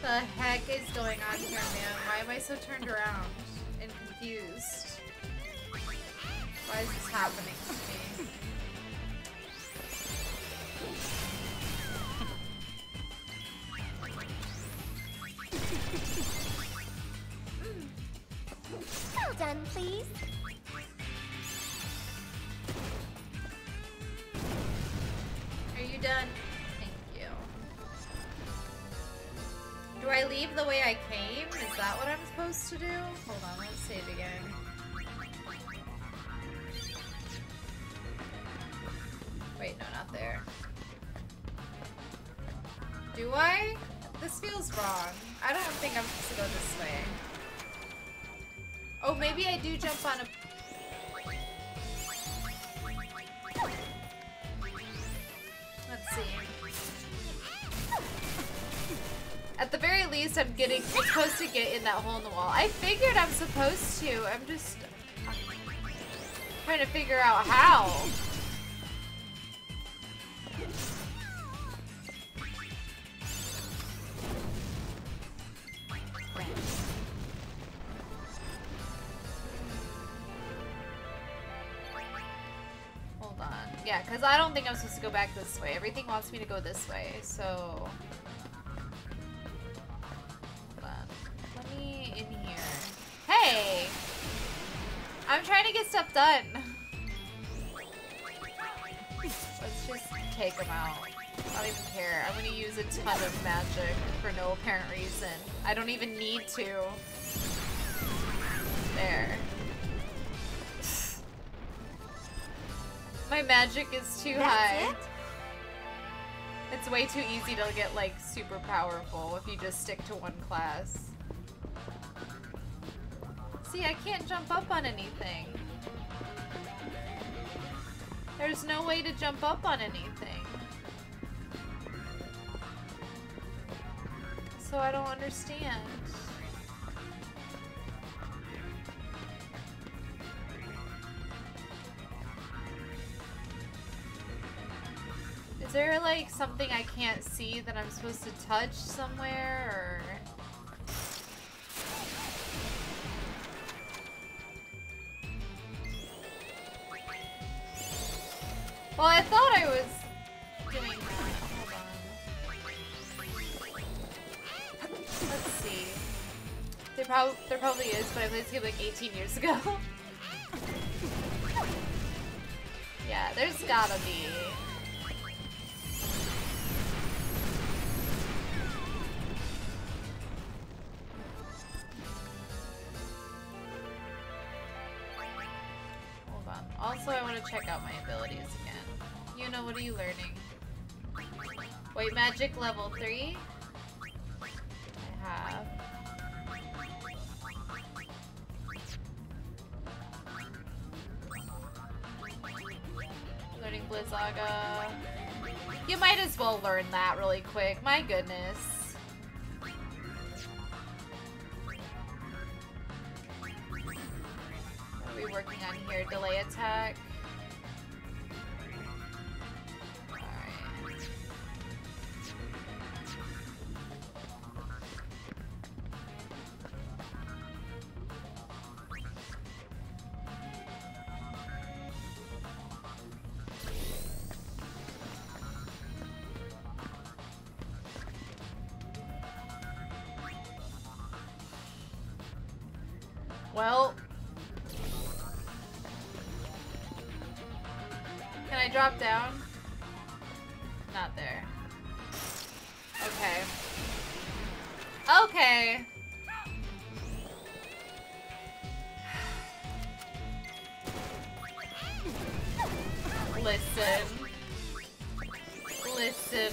The heck is going on here, man? Why am I so turned around and confused? Why is this happening to me? Well done, please. Are you done? Thank you. Do I leave the way I came? Is that what I'm supposed to do? Hold on, let's save again. Wait, no, not there. Do I? This feels wrong. I don't think I'm supposed to go this way. Oh, maybe I do jump on a... Let's see. At the very least, I'm getting... I'm supposed to get in that hole in the wall. I figured I'm supposed to. I'm just... I'm trying to figure out how. Yeah, because I don't think I'm supposed to go back this way. Everything wants me to go this way, so... Hold on. Let me in here. Hey! I'm trying to get stuff done. Let's just take them out. I don't even care. I'm going to use a ton of magic for no apparent reason. I don't even need to. There. My magic is too That's high. It? It's way too easy to get, like, super powerful if you just stick to one class. See, I can't jump up on anything. There's no way to jump up on anything. So I don't understand. Is there, like, something I can't see that I'm supposed to touch somewhere, or...? Well, I thought I was doing that. Hold on. Let's see. There, prob there probably is, but I played this game like eighteen years ago. Yeah, there's gotta be. Hold on. Also, I want to check out my abilities again. Yuna, what are you learning? White magic level three. I have. Learning Blizzaga. You might as well learn that really quick. My goodness. What are we working on here? Delay attack. Alright. Well, can I drop down? Not there. Okay. Okay. Listen. Listen.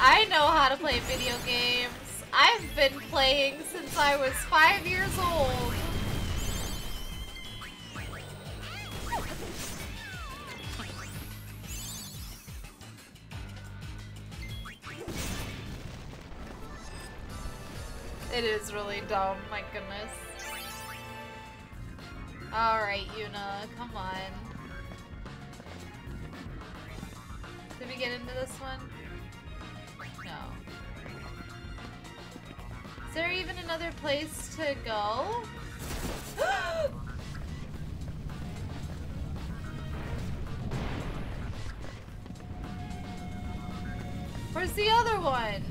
I know how to play video games. I've been playing since I was five years old. It is really dumb, my goodness. Alright, Yuna, come on. Did we get into this one? No. Is there even another place to go? Where's the other one?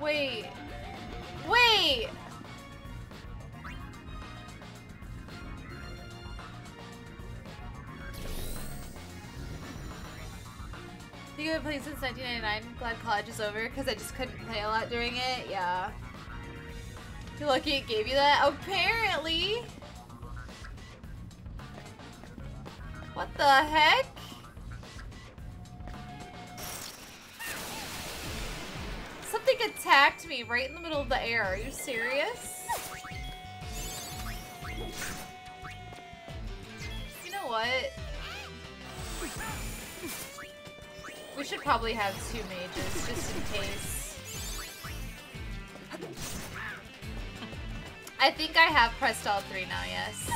Wait. Wait! You have been playing since nineteen ninety-nine. Glad college is over because I just couldn't play a lot during it. Yeah. You're lucky it gave you that. Apparently. What the heck? Something attacked me right in the middle of the air. Are you serious? You know what? We should probably have two mages, just in case. I think I have pressed all three now, yes.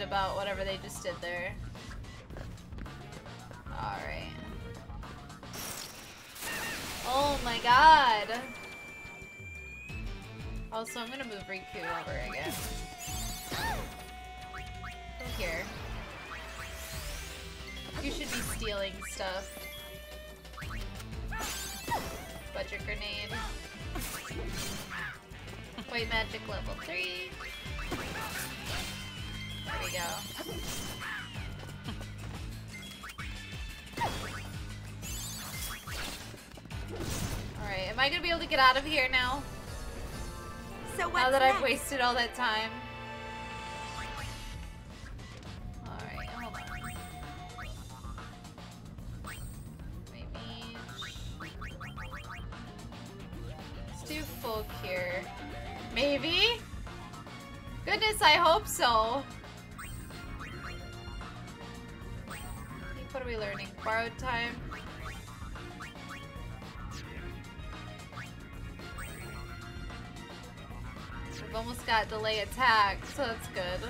About whatever they just did there. Alright. Oh my god! Also, I'm gonna move Riku over again. Come here. You should be stealing stuff. Budget grenade. White magic level three. There we go. Alright, am I gonna be able to get out of here now? So what's now that next? I've wasted all that time. Alright, hold on. Maybe let's do full cure. Maybe? Goodness, I hope so. What are we learning? Borrowed time. We've almost got delay attack, so that's good.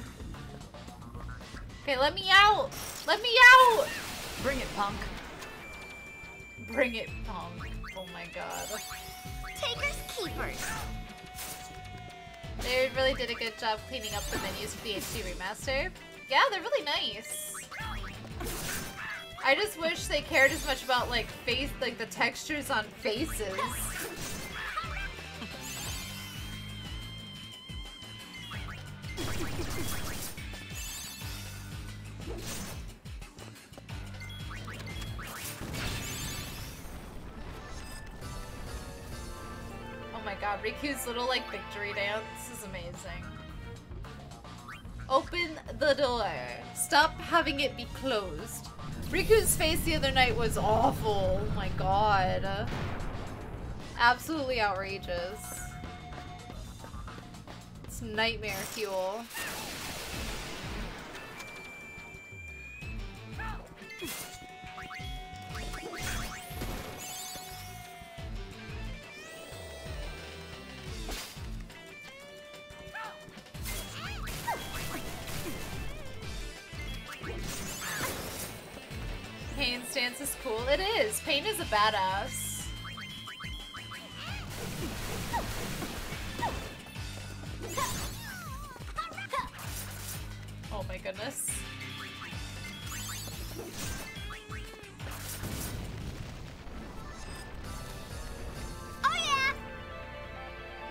Okay, let me out! Let me out! Bring it, punk. Bring it, punk. Oh my god. Takers, keepers. They really did a good job cleaning up the menus for the H D remaster. Yeah, they're really nice. I just wish they cared as much about like face, like the textures on faces. Oh my god, Riku's little like victory dance is amazing. Open the door. Stop having it be closed. Riku's face the other night was awful. Oh my god. Absolutely outrageous. It's nightmare fuel. Is cool. It is. Pain is a badass. Oh my goodness. Oh yeah.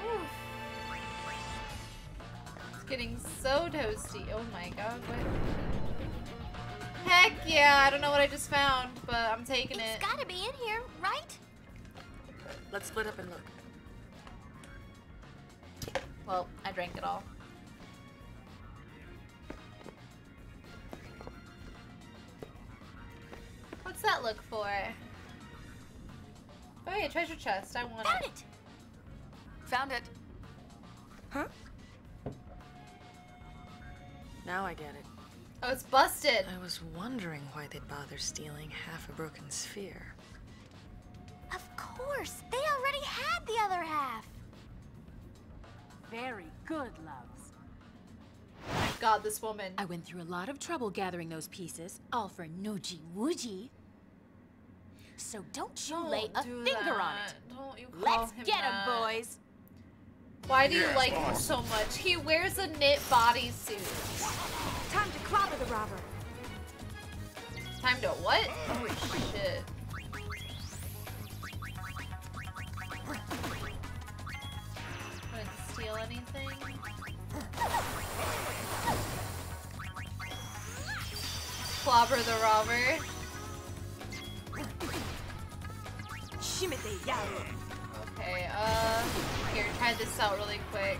Ooh. It's getting so toasty. Oh my god. What? Heck yeah, I don't know what I just found, but I'm taking it. It's gotta be in here, right? Let's split up and look. Well, I drank it all. What's that look for? Oh yeah, treasure chest, I want it. it. Found it. Huh? Now I get it. Oh, it's busted! I was wondering why they'd bother stealing half a broken sphere. Of course! They already had the other half! Very good, loves. My god, this woman. I went through a lot of trouble gathering those pieces, all for noogie-woogie. So don't you don't lay a do finger that. on it. Don't you call Let's him get that. him, boys! Why do you yeah, like boss. him so much? He wears a knit bodysuit. Time to clobber the robber. Time to what? Oh shit. I didn't steal anything. Clobber the robber. Okay, uh, here, try this out really quick.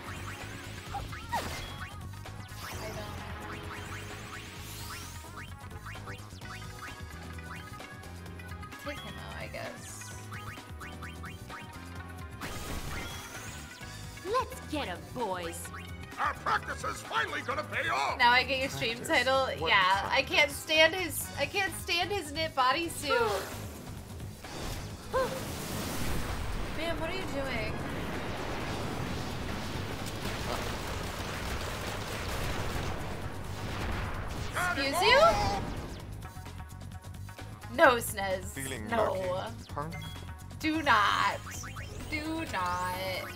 Take him out, I guess. Let's get him, boys. Our practice is finally gonna pay off. Now I get your stream practice. title. What yeah, I can't stand his. I can't stand his knit bodysuit. Man, what are you doing? Excuse you? No, Snez. Feeling no. Lucky, punk? Do not. Do not.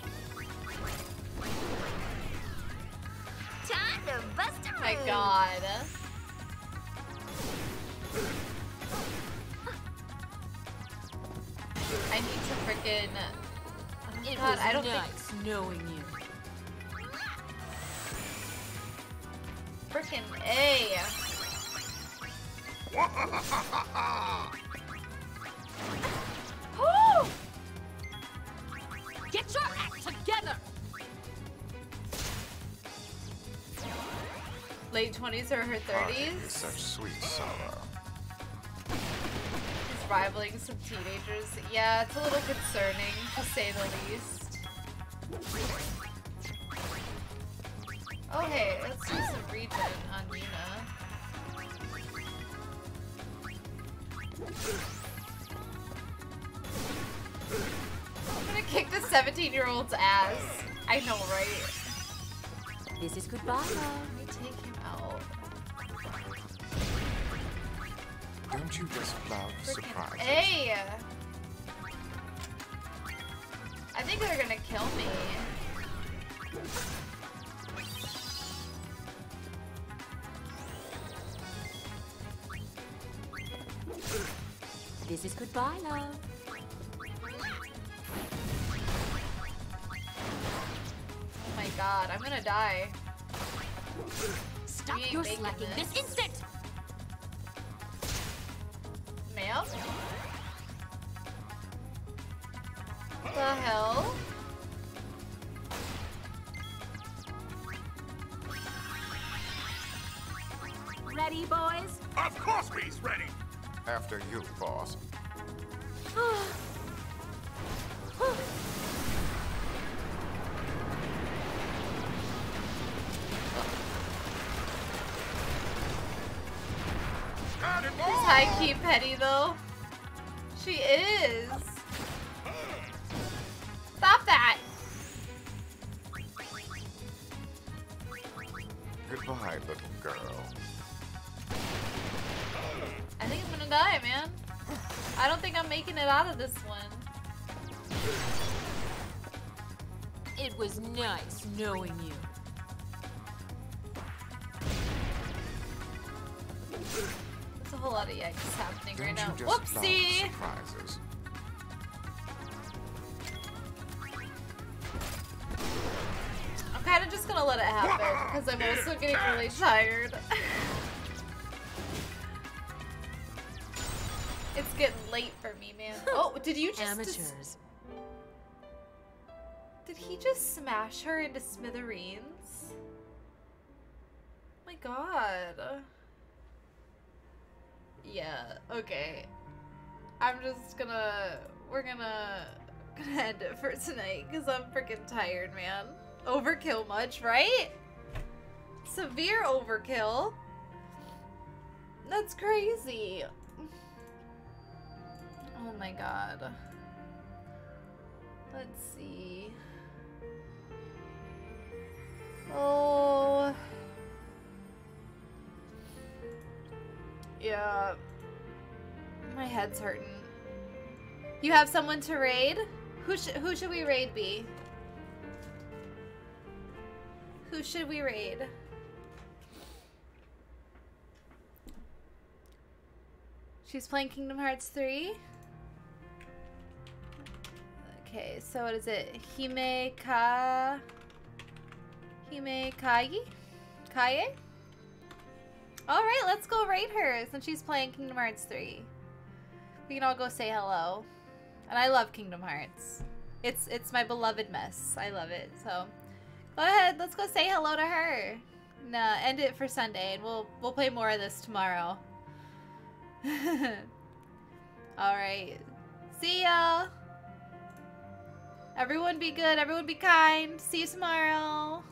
Time to bust a move. My god. I need to freaking. Oh, it god, was I don't nice think knowing you. Freaking A. Woo! late twenties or her thirties. Is such sweet sorrow. She's rivaling some teenagers. Yeah, it's a little concerning, to say the least. Oh hey, let's do some regen on Nina. I'm gonna kick the seventeen-year-old's ass. I know, right? This is goodbye. Let me take him out. Don't you just love surprises? Hey! I think they're gonna kill me. This is goodbye, love. Oh my god, I'm gonna die. Stop your slacking this. this instant! Ma'am? What the hell? Ready, boys? Of course we's ready! After you, boss. High-key petty, though. She is. Stop that. Goodbye, little girl. I think I'm gonna die, man. I don't think I'm making it out of this one. It was nice knowing you. A lot of yikes happening Don't right now. Whoopsie! Surprises. I'm kind of just gonna let it happen because I'm also getting really tired. It's getting late for me, man. Oh, did you just amateurs? Did he just smash her into smithereens? My God. Yeah, okay. I'm just gonna... We're gonna, gonna end it for tonight because I'm freaking tired, man. Overkill much, right? Severe overkill. That's crazy. Oh my god. Let's see. Oh... Yeah, my head's hurting. You have someone to raid? Who should who should we raid be? Who should we raid? She's playing Kingdom Hearts three. Okay, so what is it? Himeka. Himekayi? Kaye? Alright, let's go raid her since she's playing Kingdom Hearts three. We can all go say hello. And I love Kingdom Hearts. It's it's my beloved mess. I love it. So go ahead, let's go say hello to her. Nah, end it for Sunday and we'll we'll play more of this tomorrow. Alright. See ya. Everyone be good, everyone be kind. See you tomorrow.